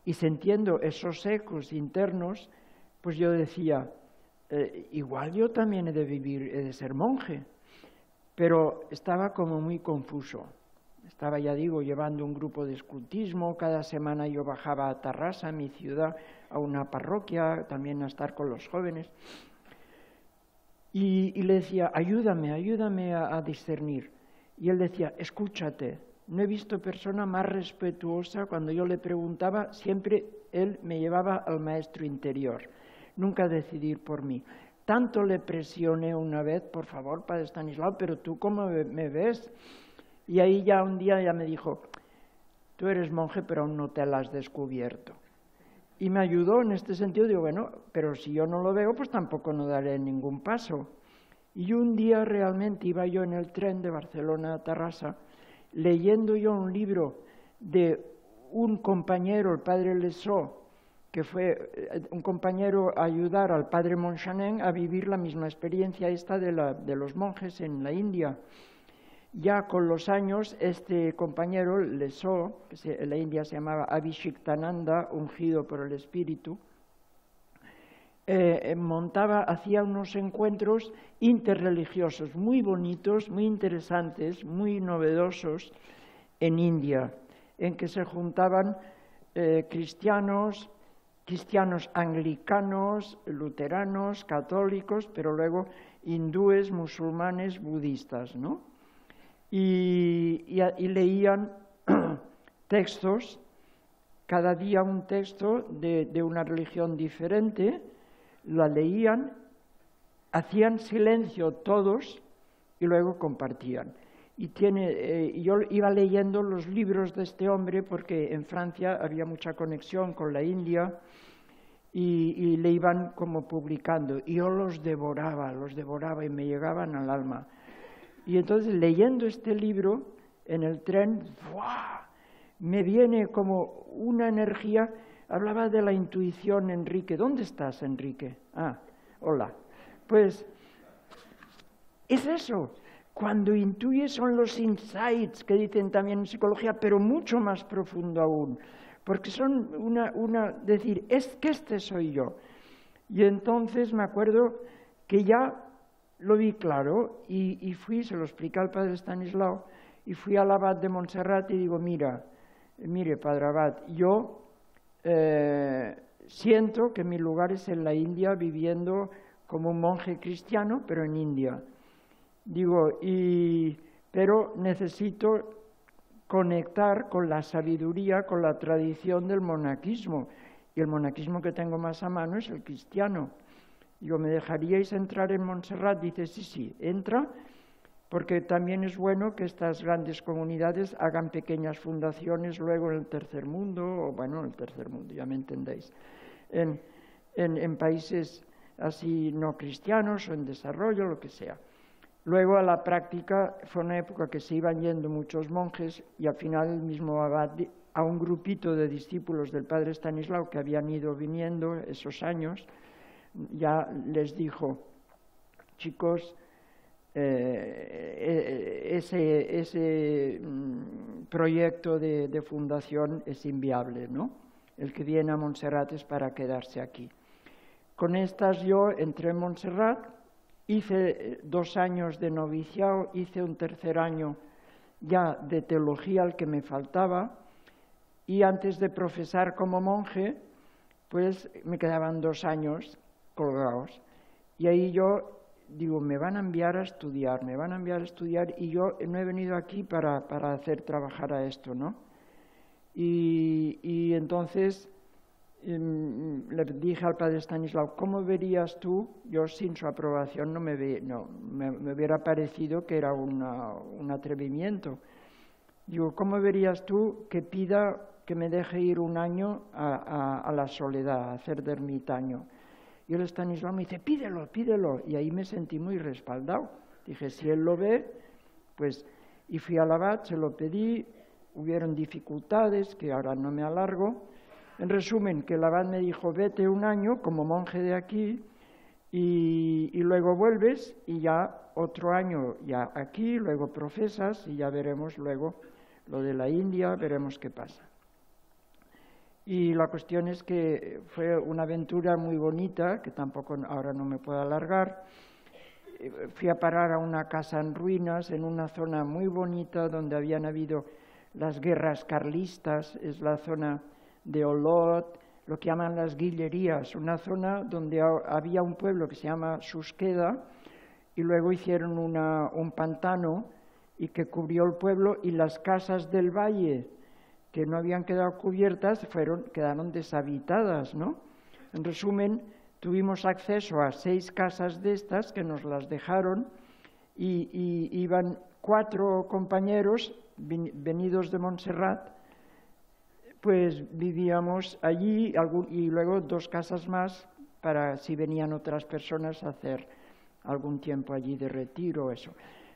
y sintiendo esos ecos internos, pues yo decía, eh, igual yo también he de vivir, he de ser monje. Pero estaba como muy confuso. Estaba, ya digo, llevando un grupo de escultismo. Cada semana yo bajaba a Tarrasa, mi ciudad, a una parroquia, también a estar con los jóvenes. Y, y le decía, ayúdame, ayúdame a, a discernir. Y él decía, escúchate. No he visto persona más respetuosa. Cuando yo le preguntaba, siempre él me llevaba al maestro interior. Nunca decidir por mí. Tanto le presioné una vez, por favor, padre Estanislao, pero tú cómo me ves. Y ahí ya un día ya me dijo, tú eres monje, pero aún no te la has descubierto. Y me ayudó en este sentido. Digo, bueno, pero si yo no lo veo, pues tampoco no daré ningún paso. Y un día realmente iba yo en el tren de Barcelona a Tarrasa, leyendo yo un libro de un compañero, el padre Le Saux, que fue un compañero a ayudar al padre Monchanin a vivir la misma experiencia esta de, la, de los monjes en la India. Ya con los años, este compañero Le Saux, que se, en la India se llamaba Abhishiktananda, ungido por el Espíritu, eh, montaba, hacía unos encuentros interreligiosos muy bonitos, muy interesantes, muy novedosos en India, en que se juntaban eh, cristianos, cristianos anglicanos, luteranos, católicos, pero luego hindúes, musulmanes, budistas, ¿no? Y, y, y leían textos, cada día un texto de, de una religión diferente, la leían, hacían silencio todos y luego compartían. Y tiene, eh, yo iba leyendo los libros de este hombre porque en Francia había mucha conexión con la India y, y le iban como publicando. Y yo los devoraba, los devoraba y me llegaban al alma. Y entonces leyendo este libro en el tren, ¡buah!, me viene como una energía. Hablaba de la intuición, Enrique. ¿Dónde estás, Enrique? Ah, hola. Pues es eso. Cuando intuyes son los insights que dicen también en psicología, pero mucho más profundo aún. Porque son una, una decir, es que este soy yo. Y entonces me acuerdo que ya lo vi claro y, y fui, se lo expliqué al padre Estanislao, y fui al abad de Montserrat y digo, mira, mire, padre abad, yo eh, siento que mi lugar es en la India, viviendo como un monje cristiano, pero en India. Digo, y, pero necesito conectar con la sabiduría, con la tradición del monaquismo. Y el monaquismo que tengo más a mano es el cristiano. Digo, ¿me dejaríais entrar en Montserrat? Dice, sí, sí, entra, porque también es bueno que estas grandes comunidades hagan pequeñas fundaciones luego en el tercer mundo, o bueno, en el tercer mundo, ya me entendéis, en, en, en países así no cristianos o en desarrollo, lo que sea. Luego a la práctica fue una época que se iban yendo muchos monjes y al final el mismo abad a un grupito de discípulos del padre Estanislao que habían ido viniendo esos años, ya les dijo, chicos, eh, ese, ese proyecto de, de fundación es inviable, ¿no? El que viene a Montserrat es para quedarse aquí. Con estas yo entré en Montserrat, hice dos años de noviciado, hice un tercer año ya de teología, al que me faltaba, y antes de profesar como monje, pues me quedaban dos años colgados. Y ahí yo digo, me van a enviar a estudiar, me van a enviar a estudiar, y yo no he venido aquí para, para hacer trabajar a esto, ¿no? Y, y entonces le dije al padre Estanislao, ¿cómo verías tú? Yo sin su aprobación no me, ve, no, me, me hubiera parecido que era una, un atrevimiento. Digo, ¿cómo verías tú que pida que me deje ir un año a, a, a la soledad, a hacer de ermitaño? Y el Estanislao me dice, pídelo, pídelo. Y ahí me sentí muy respaldado. Dije, si él lo ve, pues... Y fui al abad, se lo pedí, hubieron dificultades, que ahora no me alargo. En resumen, que el abad me dijo, vete un año como monje de aquí y, y luego vuelves y ya otro año ya aquí, luego profesas y ya veremos luego lo de la India, veremos qué pasa. Y la cuestión es que fue una aventura muy bonita, que tampoco ahora no me puedo alargar. Fui a parar a una casa en ruinas, en una zona muy bonita donde habían habido las guerras carlistas, es la zona de Olot, lo que llaman las guillerías, una zona donde había un pueblo que se llama Susqueda y luego hicieron una, un pantano y que cubrió el pueblo y las casas del valle que no habían quedado cubiertas fueron, quedaron deshabitadas, ¿no? En resumen, tuvimos acceso a seis casas de estas que nos las dejaron y, y iban cuatro compañeros venidos de Montserrat. Pues vivíamos allí y luego dos casas más para si venían otras personas a hacer algún tiempo allí de retiro, eso.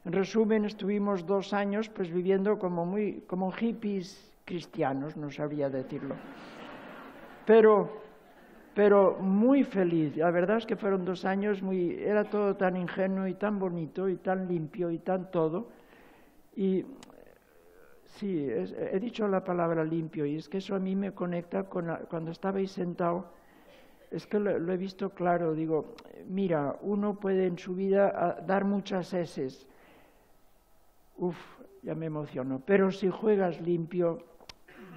En resumen, estuvimos dos años pues viviendo como, muy, como hippies cristianos, no sabría decirlo. Pero, pero muy feliz, la verdad es que fueron dos años, muy, era todo tan ingenuo y tan bonito y tan limpio y tan todo. Y... sí, es, he dicho la palabra limpio y es que eso a mí me conecta con la, cuando estabais sentado, es que lo, lo he visto claro, digo, mira, uno puede en su vida a, dar muchas eses, uf, ya me emociono, pero si juegas limpio,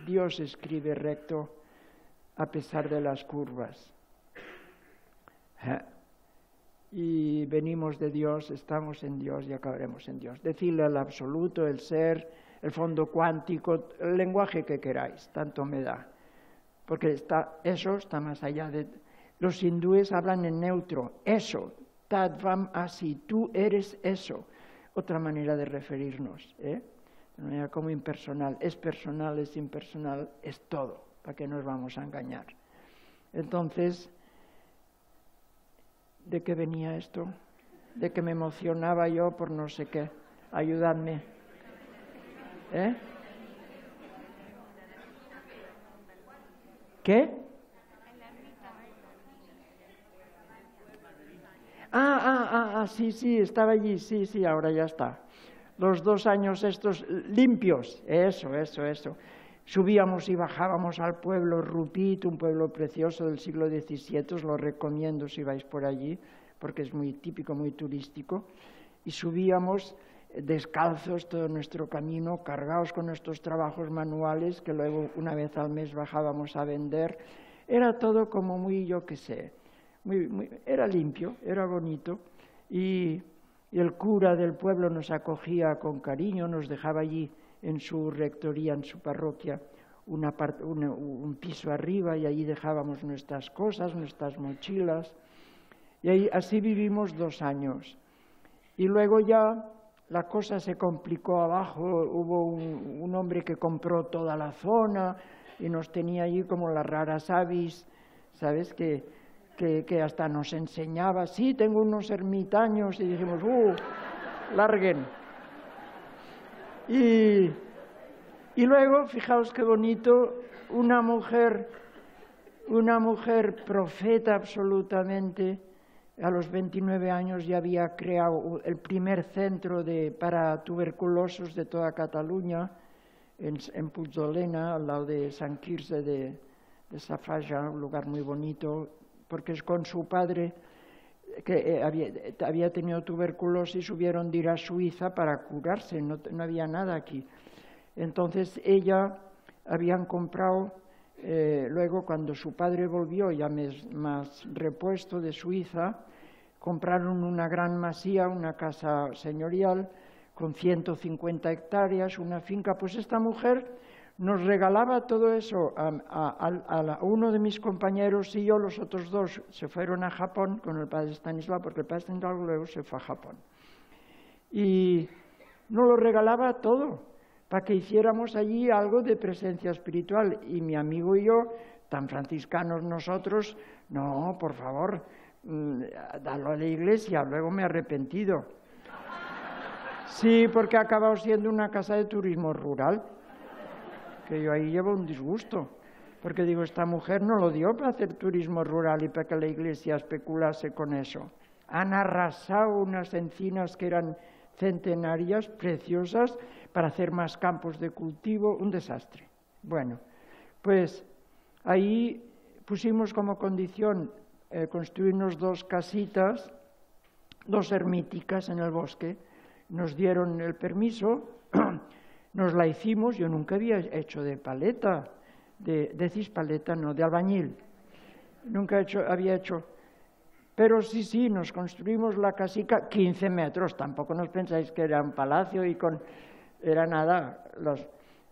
Dios escribe recto a pesar de las curvas. ¿Eh? Y venimos de Dios, estamos en Dios y acabaremos en Dios. Decirle al absoluto, el ser, el fondo cuántico, el lenguaje que queráis, tanto me da. Porque está, eso está más allá de... Los hindúes hablan en neutro, eso, tadvam así, tú eres eso. Otra manera de referirnos, ¿eh? De manera como impersonal, es personal, es impersonal, es todo, para que nos vamos a engañar. Entonces, ¿de qué venía esto? De que me emocionaba yo por no sé qué. Ayudadme. ¿Eh? ¿Qué? Ah, ah, ah, ah, sí, sí, estaba allí, sí, sí, ahora ya está. Los dos años estos limpios, eso, eso, eso. Subíamos y bajábamos al pueblo Rupit, un pueblo precioso del siglo diecisiete, os lo recomiendo si vais por allí, porque es muy típico, muy turístico, y subíamos descalzos todo nuestro camino, cargados con nuestros trabajos manuales, que luego una vez al mes bajábamos a vender. Era todo como muy, yo qué sé, muy, muy, era limpio, era bonito, y, y el cura del pueblo nos acogía con cariño, nos dejaba allí en su rectoría, en su parroquia, una part, una, un piso arriba, y allí dejábamos nuestras cosas, nuestras mochilas, y ahí, así vivimos dos años. Y luego ya la cosa se complicó abajo, hubo un, un hombre que compró toda la zona y nos tenía allí como las raras avis, ¿sabes? Que, que, que hasta nos enseñaba, sí, tengo unos ermitaños, y dijimos, ¡uh, larguen! Y, y luego, fijaos qué bonito, una mujer, una mujer profeta absolutamente. A los veintinueve años ya había creado el primer centro de, para tuberculosos de toda Cataluña, en, en Puigdolena, al lado de Sant Quirze de, de Safaja, un lugar muy bonito, porque es con su padre, que había, había tenido tuberculosis, hubieron de ir a Suiza para curarse, no, no había nada aquí. Entonces ella habían comprado... Eh, luego, cuando su padre volvió, ya mes, más repuesto de Suiza, compraron una gran masía, una casa señorial, con ciento cincuenta hectáreas, una finca. Pues esta mujer nos regalaba todo eso. A, a, a, a la, uno de mis compañeros y yo, los otros dos, se fueron a Japón con el padre Estanislao, porque el padre Estanislao luego se fue a Japón. Y nos lo regalaba todo, para que hiciéramos allí algo de presencia espiritual. Y mi amigo y yo, tan franciscanos nosotros, no, por favor, dalo a la iglesia, luego me he arrepentido. Sí, porque ha acabado siendo una casa de turismo rural, que yo ahí llevo un disgusto, porque digo, esta mujer no lo dio para hacer turismo rural y para que la iglesia especulase con eso. Han arrasado unas encinas que eran centenarias, preciosas, para hacer más campos de cultivo, un desastre. Bueno, pues ahí pusimos como condición eh, construirnos dos casitas, dos ermíticas en el bosque. Nos dieron el permiso, nos la hicimos, yo nunca había hecho de paleta, de, decís paleta, no, de albañil, nunca he hecho, había hecho... Pero sí, sí, nos construimos la casica, quince metros, tampoco nos pensáis que era un palacio y con... Era nada, los,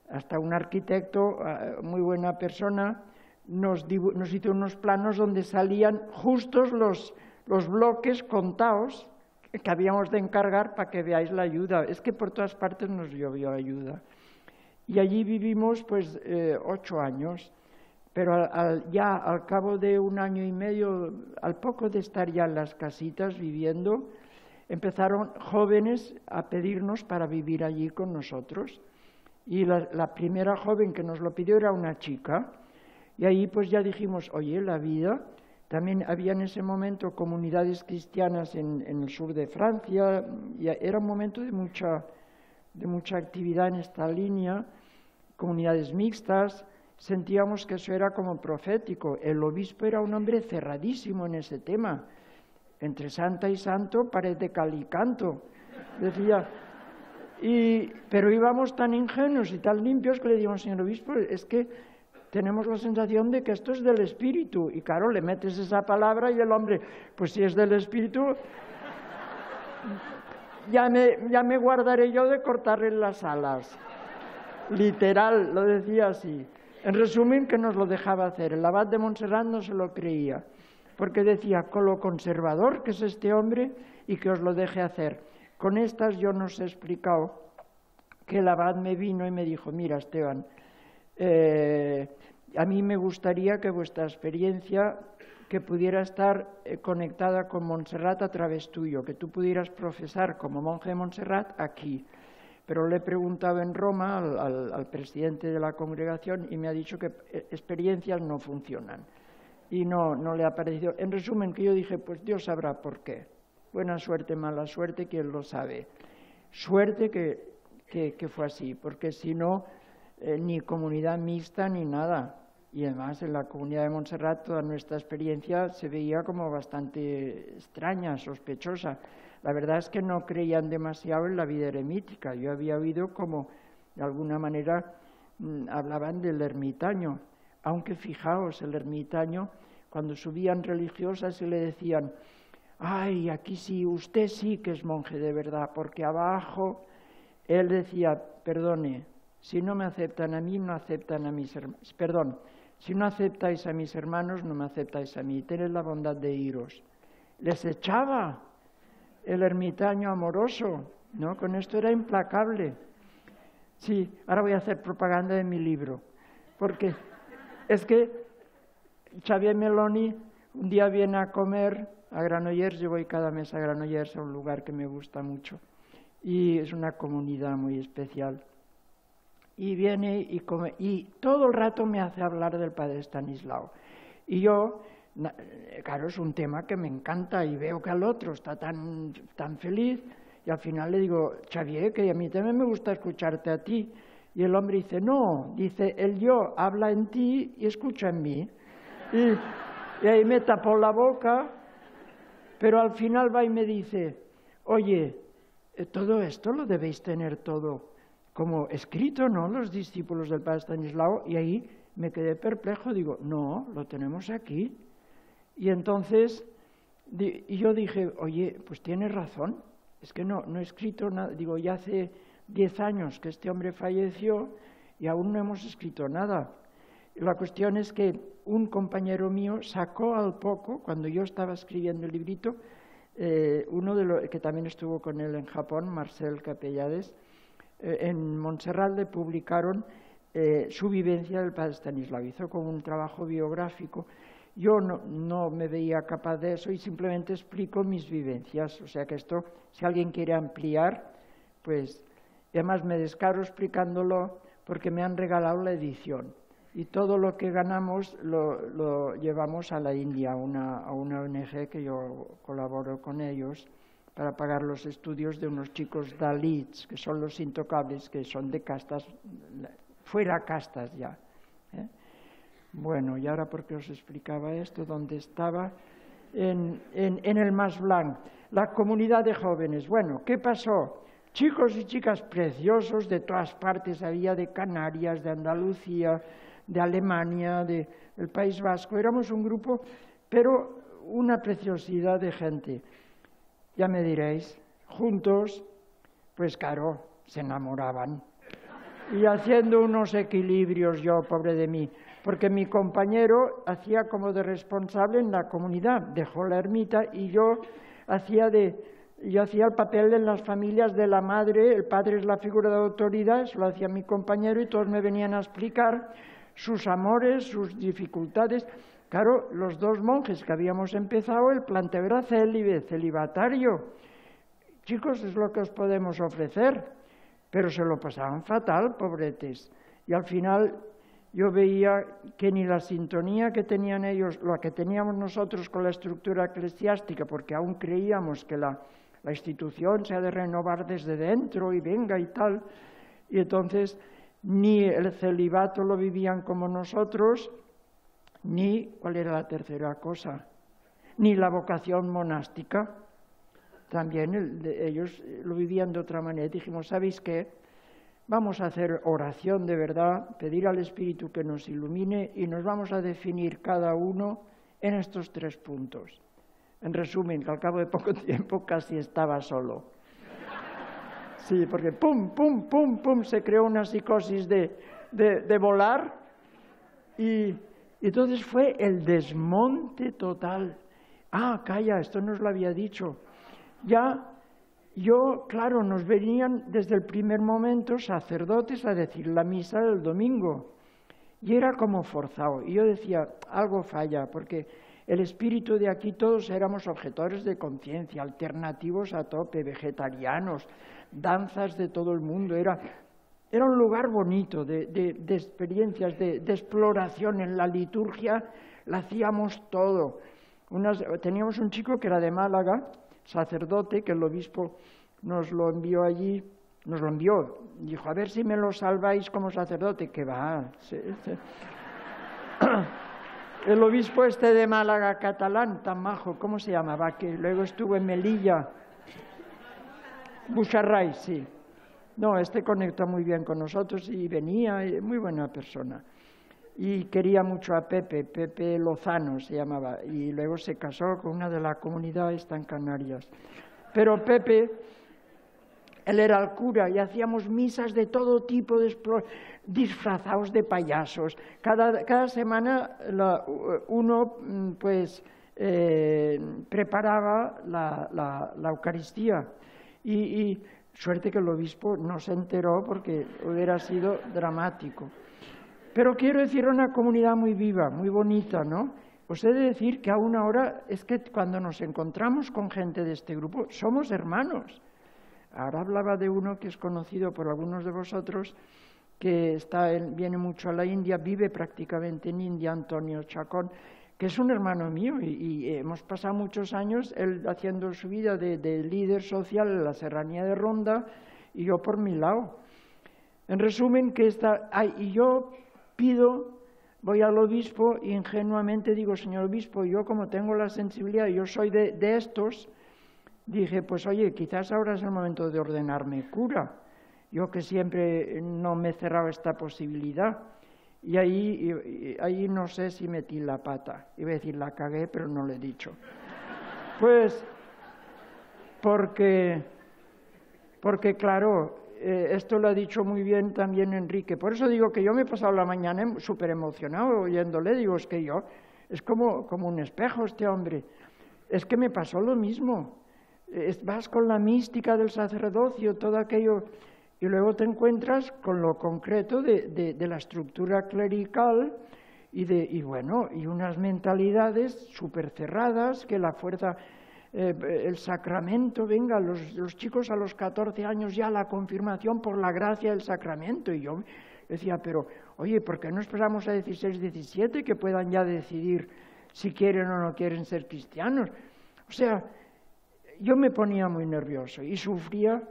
hasta un arquitecto, muy buena persona, nos, dibu nos hizo unos planos donde salían justos los, los bloques contados que habíamos de encargar para que veáis la ayuda. Es que por todas partes nos llovió ayuda. Y allí vivimos pues eh, ocho años, pero al, al, ya al cabo de un año y medio, al poco de estar ya en las casitas viviendo, empezaron jóvenes a pedirnos para vivir allí con nosotros. Y la, la primera joven que nos lo pidió era una chica. Y ahí pues ya dijimos, oye, la vida. También había en ese momento comunidades cristianas en, en el sur de Francia. Y era un momento de mucha, de mucha actividad en esta línea. Comunidades mixtas. Sentíamos que eso era como profético. El obispo era un hombre cerradísimo en ese tema. Entre santa y santo, pared de cal y canto, decía. Y, pero íbamos tan ingenuos y tan limpios que le dijimos, señor obispo, es que tenemos la sensación de que esto es del espíritu. Y claro, le metes esa palabra y el hombre, pues si es del espíritu, ya me, ya me guardaré yo de cortarle las alas. Literal, lo decía así. En resumen, que nos lo dejaba hacer. El abad de Montserrat no se lo creía, porque decía, con lo conservador que es este hombre y que os lo deje hacer. Con estas yo no os he explicado que el abad me vino y me dijo, mira, Esteban, eh, a mí me gustaría que vuestra experiencia, que pudiera estar eh, conectada con Montserrat a través tuyo, que tú pudieras profesar como monje de Montserrat aquí. Pero le he preguntado en Roma al, al, al presidente de la congregación y me ha dicho que eh, experiencias no funcionan. Y no, no le ha parecido. En resumen, que yo dije, pues Dios sabrá por qué. Buena suerte, mala suerte, quién lo sabe. Suerte que, que, que fue así, porque si no, eh, ni comunidad mixta ni nada. Y además, en la comunidad de Montserrat, toda nuestra experiencia se veía como bastante extraña, sospechosa. La verdad es que no creían demasiado en la vida eremítica. Yo había oído como, de alguna manera, hablaban del ermitaño. Aunque, fijaos, el ermitaño, cuando subían religiosas y le decían, «Ay, aquí sí, usted sí que es monje de verdad, porque abajo...» Él decía, «Perdone, si no me aceptan a mí, no aceptan a mis hermanos. Perdón, si no aceptáis a mis hermanos, no me aceptáis a mí. Tened la bondad de iros». Les echaba el ermitaño amoroso, ¿no? Con esto era implacable. Sí, ahora voy a hacer propaganda de mi libro, porque es que Xavier Meloni un día viene a comer a Granollers. Yo voy cada mes a Granollers, a un lugar que me gusta mucho, y es una comunidad muy especial. Y viene y come, y todo el rato me hace hablar del padre Estanislao. Y yo, claro, es un tema que me encanta, y veo que al otro está tan, tan feliz, y al final le digo, Xavier, que a mí también me gusta escucharte a ti. Y el hombre dice, no, dice, el yo habla en ti y escucha en mí. Y, y ahí me tapó la boca, pero al final va y me dice, oye, todo esto lo debéis tener todo como escrito, ¿no?, los discípulos del padre Estanislao, y ahí me quedé perplejo, digo, no, lo tenemos aquí. Y entonces di, y yo dije, oye, pues tienes razón, es que no, no he escrito nada, digo, ya hace diez años que este hombre falleció y aún no hemos escrito nada. Y la cuestión es que un compañero mío sacó al poco, cuando yo estaba escribiendo el librito, eh, uno de los que también estuvo con él en Japón, Marcel Capellades, en Montserrat le publicaron eh, su vivencia del padre Estanislao. Hizo como un trabajo biográfico. Yo no, no me veía capaz de eso y simplemente explico mis vivencias. O sea que esto, si alguien quiere ampliar, pues... Y además me descaro explicándolo porque me han regalado la edición. Y todo lo que ganamos lo, lo llevamos a la India, una, a una O N G que yo colaboro con ellos, para pagar los estudios de unos chicos Dalits, que son los intocables, que son de castas, fuera castas ya. ¿Eh? Bueno, y ahora porque os explicaba esto, ¿dónde estaba? En, en, en el Mas Blanc, la comunidad de jóvenes. Bueno, ¿qué pasó? Chicos y chicas preciosos de todas partes, había de Canarias, de Andalucía, de Alemania, de, del País Vasco. Éramos un grupo, pero una preciosidad de gente. Ya me diréis, juntos, pues claro, se enamoraban. Y haciendo unos equilibrios yo, pobre de mí, porque mi compañero hacía como de responsable en la comunidad, dejó la ermita y yo hacía, de, yo hacía el papel en las familias de la madre, el padre es la figura de autoridad, eso lo hacía mi compañero y todos me venían a explicar sus amores, sus dificultades. Claro, los dos monjes que habíamos empezado, el planteo era célibe, celibatario. Chicos, es lo que os podemos ofrecer, pero se lo pasaban fatal, pobretes. Y al final yo veía que ni la sintonía que tenían ellos, la que teníamos nosotros con la estructura eclesiástica, porque aún creíamos que la, la institución se ha de renovar desde dentro y venga y tal, y entonces ni el celibato lo vivían como nosotros, ni, ¿cuál era la tercera cosa? Ni la vocación monástica. También el de, ellos lo vivían de otra manera. Dijimos, ¿sabéis qué? Vamos a hacer oración de verdad, pedir al Espíritu que nos ilumine y nos vamos a definir cada uno en estos tres puntos. En resumen, que al cabo de poco tiempo casi estaba solo. Sí, porque pum, pum, pum, pum, se creó una psicosis de, de, de volar y... Entonces fue el desmonte total. Ah, calla, esto no os lo había dicho. Ya, yo, claro, nos venían desde el primer momento sacerdotes a decir la misa del domingo. Y era como forzado. Y yo decía, algo falla, porque el espíritu de aquí todos éramos objetores de conciencia, alternativos a tope, vegetarianos, danzas de todo el mundo, era... Era un lugar bonito de, de, de experiencias, de, de exploración. En la liturgia la hacíamos todo. Unas, teníamos un chico que era de Málaga, sacerdote, que el obispo nos lo envió allí, nos lo envió, dijo, a ver si me lo salváis como sacerdote, que va. Sí, sí. El obispo este de Málaga, catalán, tan majo, ¿cómo se llamaba? Que luego estuvo en Melilla. Buxarray, sí. No, este conectó muy bien con nosotros y venía, muy buena persona. Y quería mucho a Pepe, Pepe Lozano se llamaba, y luego se casó con una de las comunidades tan canarias. Pero Pepe, él era el cura y hacíamos misas de todo tipo, de disfrazados de payasos. Cada, cada semana la, uno pues, eh, preparaba la, la, la Eucaristía y, y suerte que el obispo no se enteró porque hubiera sido dramático. Pero quiero decir, una comunidad muy viva, muy bonita, ¿no? Os he de decir que aún ahora es que cuando nos encontramos con gente de este grupo, somos hermanos. Ahora hablaba de uno que es conocido por algunos de vosotros, que está, viene mucho a la India, vive prácticamente en India, Antonio Chacón, que es un hermano mío y, y hemos pasado muchos años él haciendo su vida de, de líder social en la serranía de Ronda y yo por mi lado. En resumen, que esta... Ay, y yo pido, voy al obispo y ingenuamente digo, señor obispo, yo como tengo la sensibilidad, yo soy de, de estos... Dije, pues oye, quizás ahora es el momento de ordenarme cura. Yo que siempre no me cerraba esta posibilidad. Y ahí, ahí no sé si metí la pata. Iba a decir, la cagué, pero no lo he dicho. Pues, porque, porque claro, eh, esto lo ha dicho muy bien también Enrique. Por eso digo que yo me he pasado la mañana súper emocionado oyéndole. Digo, es que yo, es como, como un espejo este hombre. Es que me pasó lo mismo. Vas con la mística del sacerdocio, todo aquello, y luego te encuentras con lo concreto de, de, de la estructura clerical y, de, y, bueno, y unas mentalidades súper cerradas, que la fuerza, eh, el sacramento, venga, los, los chicos a los catorce años ya la confirmación por la gracia del sacramento. Y yo decía, pero, oye, ¿por qué no esperamos a dieciséis, diecisiete que puedan ya decidir si quieren o no quieren ser cristianos? O sea... Yo me ponía muy nervioso y sufría,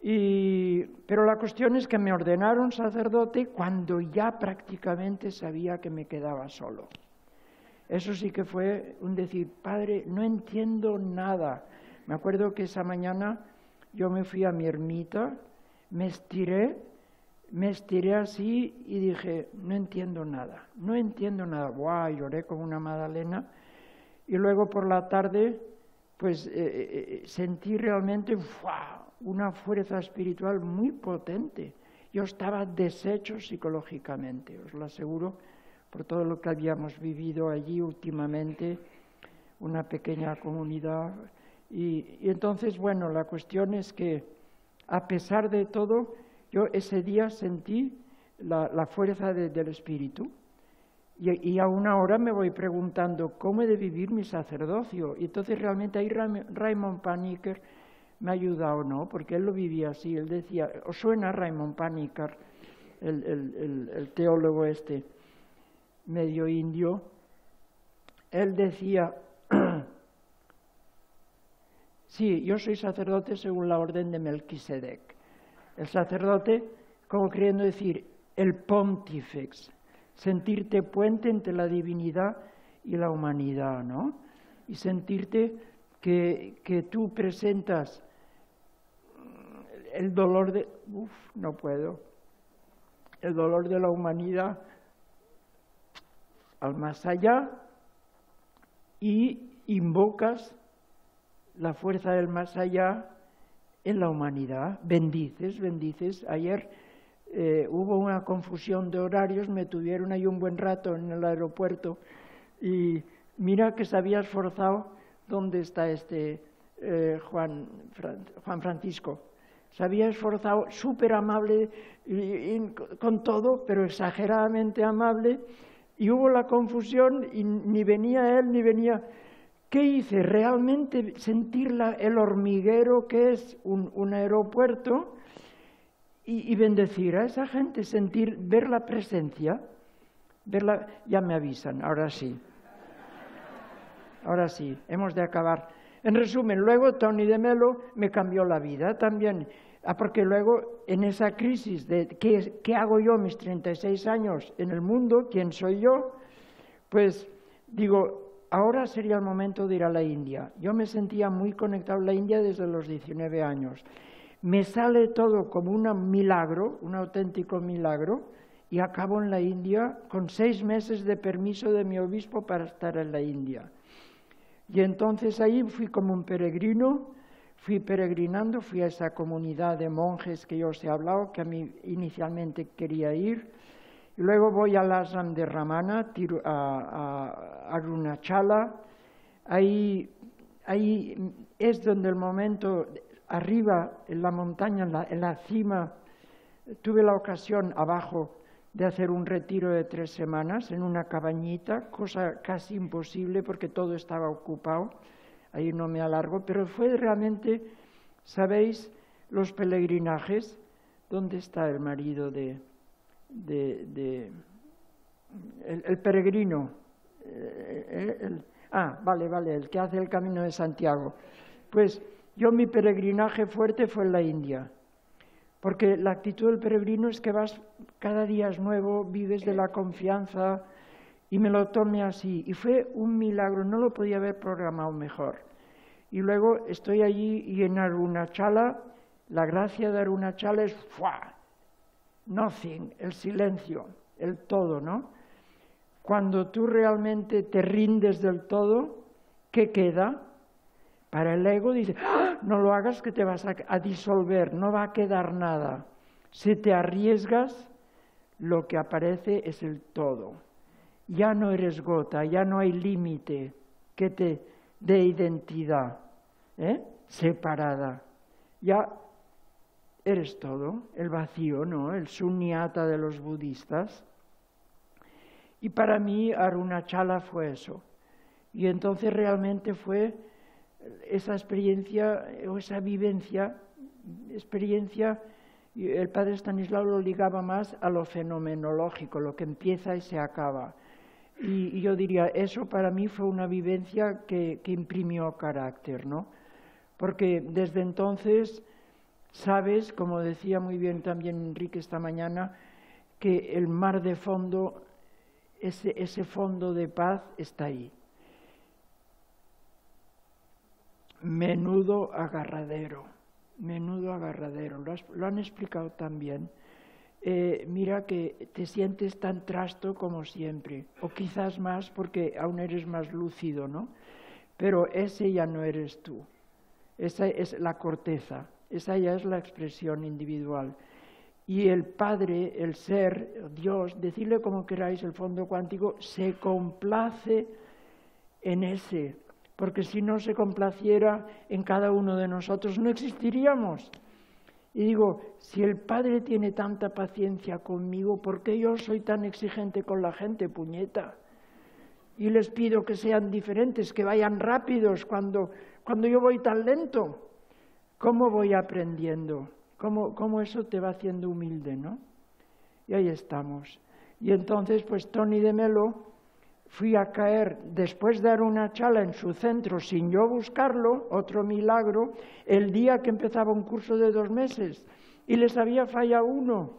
y... pero la cuestión es que me ordenaron sacerdote cuando ya prácticamente sabía que me quedaba solo. Eso sí que fue un decir, padre, no entiendo nada. Me acuerdo que esa mañana yo me fui a mi ermita, me estiré, me estiré así y dije, no entiendo nada, no entiendo nada. Buah, lloré como una magdalena y luego por la tarde... pues eh, eh, sentí realmente ¡fua! Una fuerza espiritual muy potente. Yo estaba deshecho psicológicamente, os lo aseguro, por todo lo que habíamos vivido allí últimamente, una pequeña comunidad. Y, y entonces, bueno, la cuestión es que, a pesar de todo, yo ese día sentí la, la fuerza de, del espíritu. Y aún ahora me voy preguntando cómo he de vivir mi sacerdocio. Y entonces realmente ahí Raimon Panikkar me ha ayudado, ¿no? Porque él lo vivía así, él decía, ¿os suena Raimon Panikkar, el, el, el, el teólogo este medio indio? Él decía, sí, yo soy sacerdote según la orden de Melquisedec. El sacerdote, como queriendo decir, el pontífex. Sentirte puente entre la divinidad y la humanidad, ¿no? Y sentirte que, que tú presentas el dolor de... Uf, no puedo. El dolor de la humanidad al más allá y invocas la fuerza del más allá en la humanidad. Bendices, bendices. Ayer... Eh, hubo una confusión de horarios, me tuvieron ahí un buen rato en el aeropuerto y mira que se había esforzado, ¿dónde está este eh, Juan, Fran, Juan Francisco? Se había esforzado, súper amable y, y, con todo, pero exageradamente amable, y hubo la confusión y ni venía él, ni venía... ¿Qué hice? Realmente sentir la, el hormiguero que es un, un aeropuerto... Y, y bendecir a esa gente, sentir, ver la presencia, verla, ya me avisan, ahora sí, ahora sí, hemos de acabar. En resumen, luego Tony de Mello me cambió la vida también, porque luego en esa crisis de ¿qué, qué hago yo mis treinta y seis años en el mundo? ¿Quién soy yo? Pues digo, ahora sería el momento de ir a la India. Yo me sentía muy conectado a la India desde los diecinueve años. Me sale todo como un milagro, un auténtico milagro, y acabo en la India con seis meses de permiso de mi obispo para estar en la India. Y entonces ahí fui como un peregrino, fui peregrinando, fui a esa comunidad de monjes que yo os he hablado, que a mí inicialmente quería ir. Y luego voy al ashram de Ramana, a Arunachala. Ahí, ahí es donde el momento... Arriba, en la montaña, en la, en la cima, tuve la ocasión abajo de hacer un retiro de tres semanas en una cabañita, cosa casi imposible porque todo estaba ocupado, ahí no me alargo, pero fue realmente, ¿sabéis? Los peregrinajes, ¿dónde está el marido de... de, de el, el peregrino? Eh, el, ah, vale, vale, el que hace el Camino de Santiago. Pues... Yo mi peregrinaje fuerte fue en la India, porque la actitud del peregrino es que vas, cada día es nuevo, vives de la confianza, y me lo tomé así. Y fue un milagro, no lo podía haber programado mejor. Y luego estoy allí y en Arunachala, la gracia de Arunachala es ¡fua! Nothing, el silencio, el todo, ¿no? Cuando tú realmente te rindes del todo, ¿qué queda? Para el ego dice, ¡ah! No lo hagas que te vas a, a disolver, no va a quedar nada. Si te arriesgas, lo que aparece es el todo. Ya no eres gota, ya no hay límite que te dé identidad, ¿eh? Separada. Ya eres todo, el vacío, ¿no? El sunyata de los budistas. Y para mí Arunachala fue eso. Y entonces realmente fue... esa experiencia o esa vivencia, experiencia, el padre Estanislao lo ligaba más a lo fenomenológico, lo que empieza y se acaba. Y, y yo diría, eso para mí fue una vivencia que, que imprimió carácter, ¿no? Porque desde entonces sabes, como decía muy bien también Enrique esta mañana, que el mar de fondo, ese, ese fondo de paz está ahí. Menudo agarradero, menudo agarradero, lo, has, lo han explicado también. Eh, mira que te sientes tan trasto como siempre, o quizás más porque aún eres más lúcido, ¿no? Pero ese ya no eres tú, esa es la corteza, esa ya es la expresión individual. Y el Padre, el Ser, Dios, decidle como queráis, el fondo cuántico, se complace en ese... porque si no se complaciera en cada uno de nosotros, no existiríamos. Y digo, si el Padre tiene tanta paciencia conmigo, ¿por qué yo soy tan exigente con la gente, puñeta? Y les pido que sean diferentes, que vayan rápidos cuando, cuando yo voy tan lento. ¿Cómo voy aprendiendo? ¿Cómo, cómo eso te va haciendo humilde, no? Y ahí estamos. Y entonces, pues, Tony de Mello... Fui a caer, después de dar una charla en su centro, sin yo buscarlo, otro milagro, el día que empezaba un curso de dos meses, y les había fallado uno.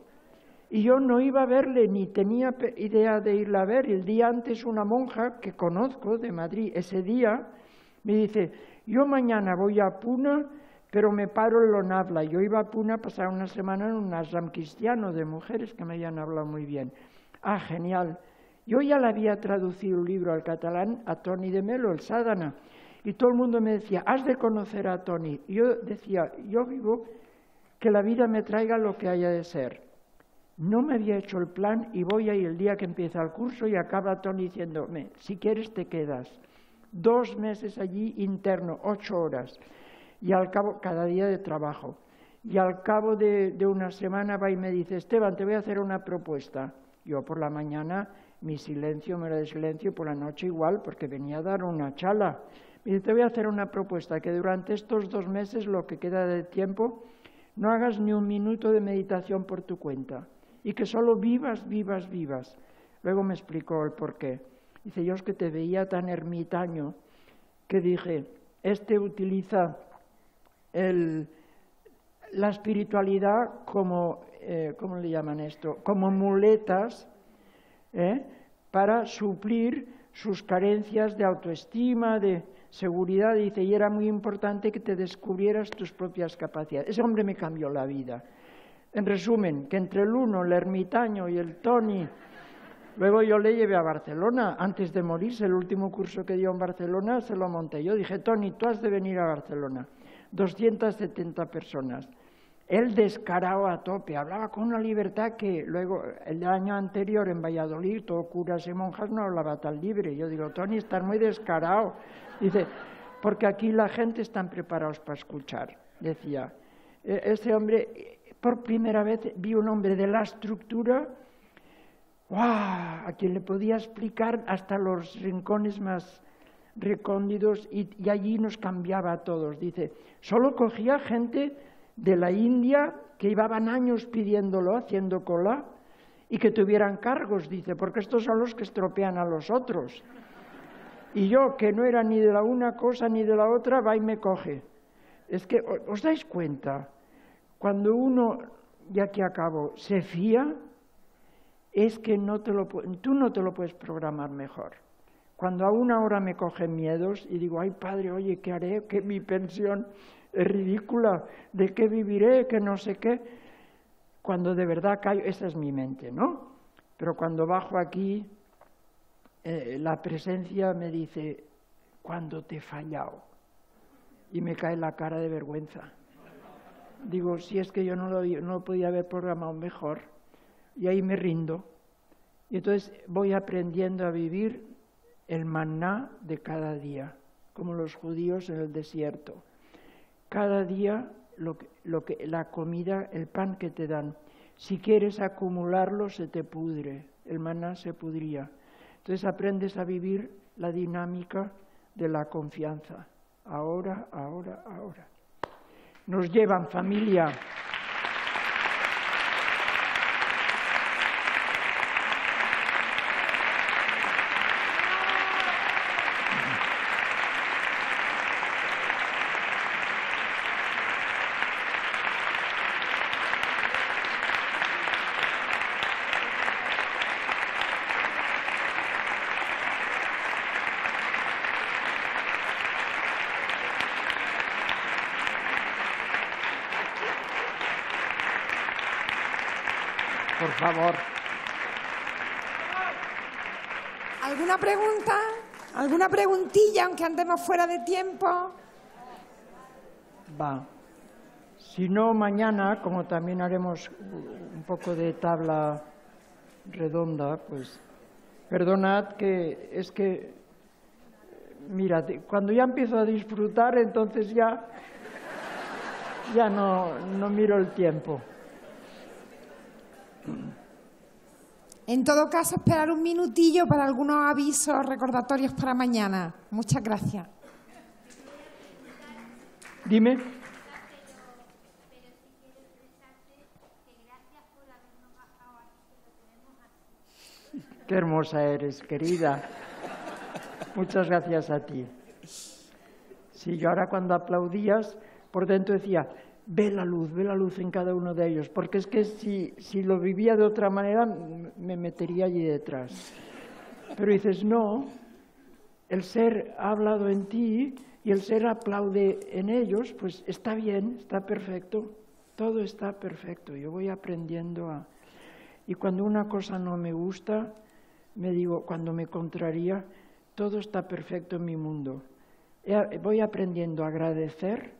Y yo no iba a verle, ni tenía idea de irla a ver. El día antes una monja, que conozco, de Madrid, ese día, me dice, yo mañana voy a Puna, pero me paro en Lonabla. Yo iba a Puna a pasar una semana en un ashram cristiano de mujeres, que me habían hablado muy bien. Ah, genial. Yo ya le había traducido un libro al catalán a Tony de Mello, el Sadhana, y todo el mundo me decía, has de conocer a Tony. Y yo decía, yo vivo que la vida me traiga lo que haya de ser. No me había hecho el plan y voy ahí el día que empieza el curso y acaba Tony diciéndome, si quieres te quedas. Dos meses allí interno, ocho horas, y al cabo, cada día de trabajo. Y al cabo de, de una semana va y me dice, Esteban, te voy a hacer una propuesta. Yo por la mañana... mi silencio me era de silencio y por la noche igual, porque venía a dar una charla. Me dice, te voy a hacer una propuesta, que durante estos dos meses, lo que queda de tiempo, no hagas ni un minuto de meditación por tu cuenta y que solo vivas, vivas, vivas. Luego me explicó el porqué. Dice, yo es que te veía tan ermitaño que dije, Este utiliza el, la espiritualidad como, eh, ¿cómo le llaman esto?, como muletas ¿eh? para suplir sus carencias de autoestima, de seguridad. Dice, y era muy importante que te descubrieras tus propias capacidades. Ese hombre me cambió la vida. En resumen, que entre el uno, el ermitaño y el Tony, luego yo le llevé a Barcelona. Antes de morirse, el último curso que dio en Barcelona se lo monté yo. Dije, Tony, tú has de venir a Barcelona. doscientas setenta personas. Él descarado a tope, hablaba con una libertad que luego, el año anterior en Valladolid, todo curas y monjas no hablaba tan libre. Yo digo, Tony, estás muy descarado. Dice, porque aquí la gente están preparados para escuchar, decía. Este hombre, por primera vez vi un hombre de la estructura, ¡guau!, a quien le podía explicar hasta los rincones más recónditos y, y allí nos cambiaba a todos. Dice, solo cogía gente de la India, que llevaban años pidiéndolo, haciendo cola, y que tuvieran cargos, dice, porque estos son los que estropean a los otros. Y yo, que no era ni de la una cosa ni de la otra, va y me coge. Es que, ¿os dais cuenta? Cuando uno, ya que acabo, se fía, es que no te lo, tú no te lo puedes programar mejor. Cuando a una hora me cogen miedos y digo, ay, padre, oye, ¿qué haré? Que mi pensión es ridícula, ¿de qué viviré?, que no sé qué. Cuando de verdad caigo, esa es mi mente, ¿no? Pero cuando bajo aquí, eh, la presencia me dice, cuando te he fallado, y me cae la cara de vergüenza. Digo, si es que yo no lo, no lo podía haber programado mejor, y ahí me rindo. Y entonces voy aprendiendo a vivir el maná de cada día, como los judíos en el desierto. Cada día lo que, lo que, la comida, el pan que te dan. Si quieres acumularlo, se te pudre. El maná se pudría. Entonces aprendes a vivir la dinámica de la confianza. Ahora, ahora, ahora. Nos llevan, familia. Por favor. ¿Alguna pregunta? ¿Alguna preguntilla, aunque andemos fuera de tiempo? Va. Si no, mañana, como también haremos un poco de tabla redonda, pues perdonad que es que, mira, cuando ya empiezo a disfrutar, entonces ya, ya no, no miro el tiempo. En todo caso, esperar un minutillo para algunos avisos recordatorios para mañana. Muchas gracias. Dime. Qué hermosa eres, querida. Muchas gracias a ti. Sí, yo ahora cuando aplaudías, por dentro decía, ve la luz, ve la luz en cada uno de ellos, porque es que si, si lo vivía de otra manera me metería allí detrás. Pero dices, no, el ser ha hablado en ti y el ser aplaude en ellos, pues está bien, está perfecto, todo está perfecto. Yo voy aprendiendo a... Y cuando una cosa no me gusta, me digo, cuando me contraría, todo está perfecto en mi mundo. Voy aprendiendo a agradecer,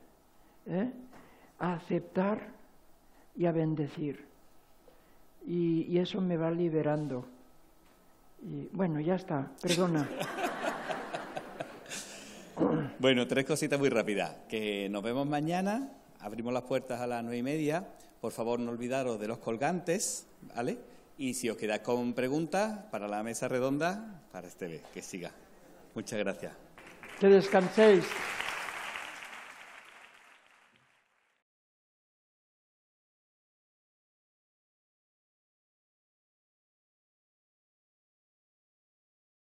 ¿eh?, a aceptar y a bendecir. Y, y eso me va liberando. Y, bueno, ya está, perdona. Bueno, tres cositas muy rápidas. Que nos vemos mañana, abrimos las puertas a las nueve y media. Por favor, no olvidaros de los colgantes, ¿vale? Y si os quedáis con preguntas, para la mesa redonda, para Esteve, que siga. Muchas gracias. Que descanséis.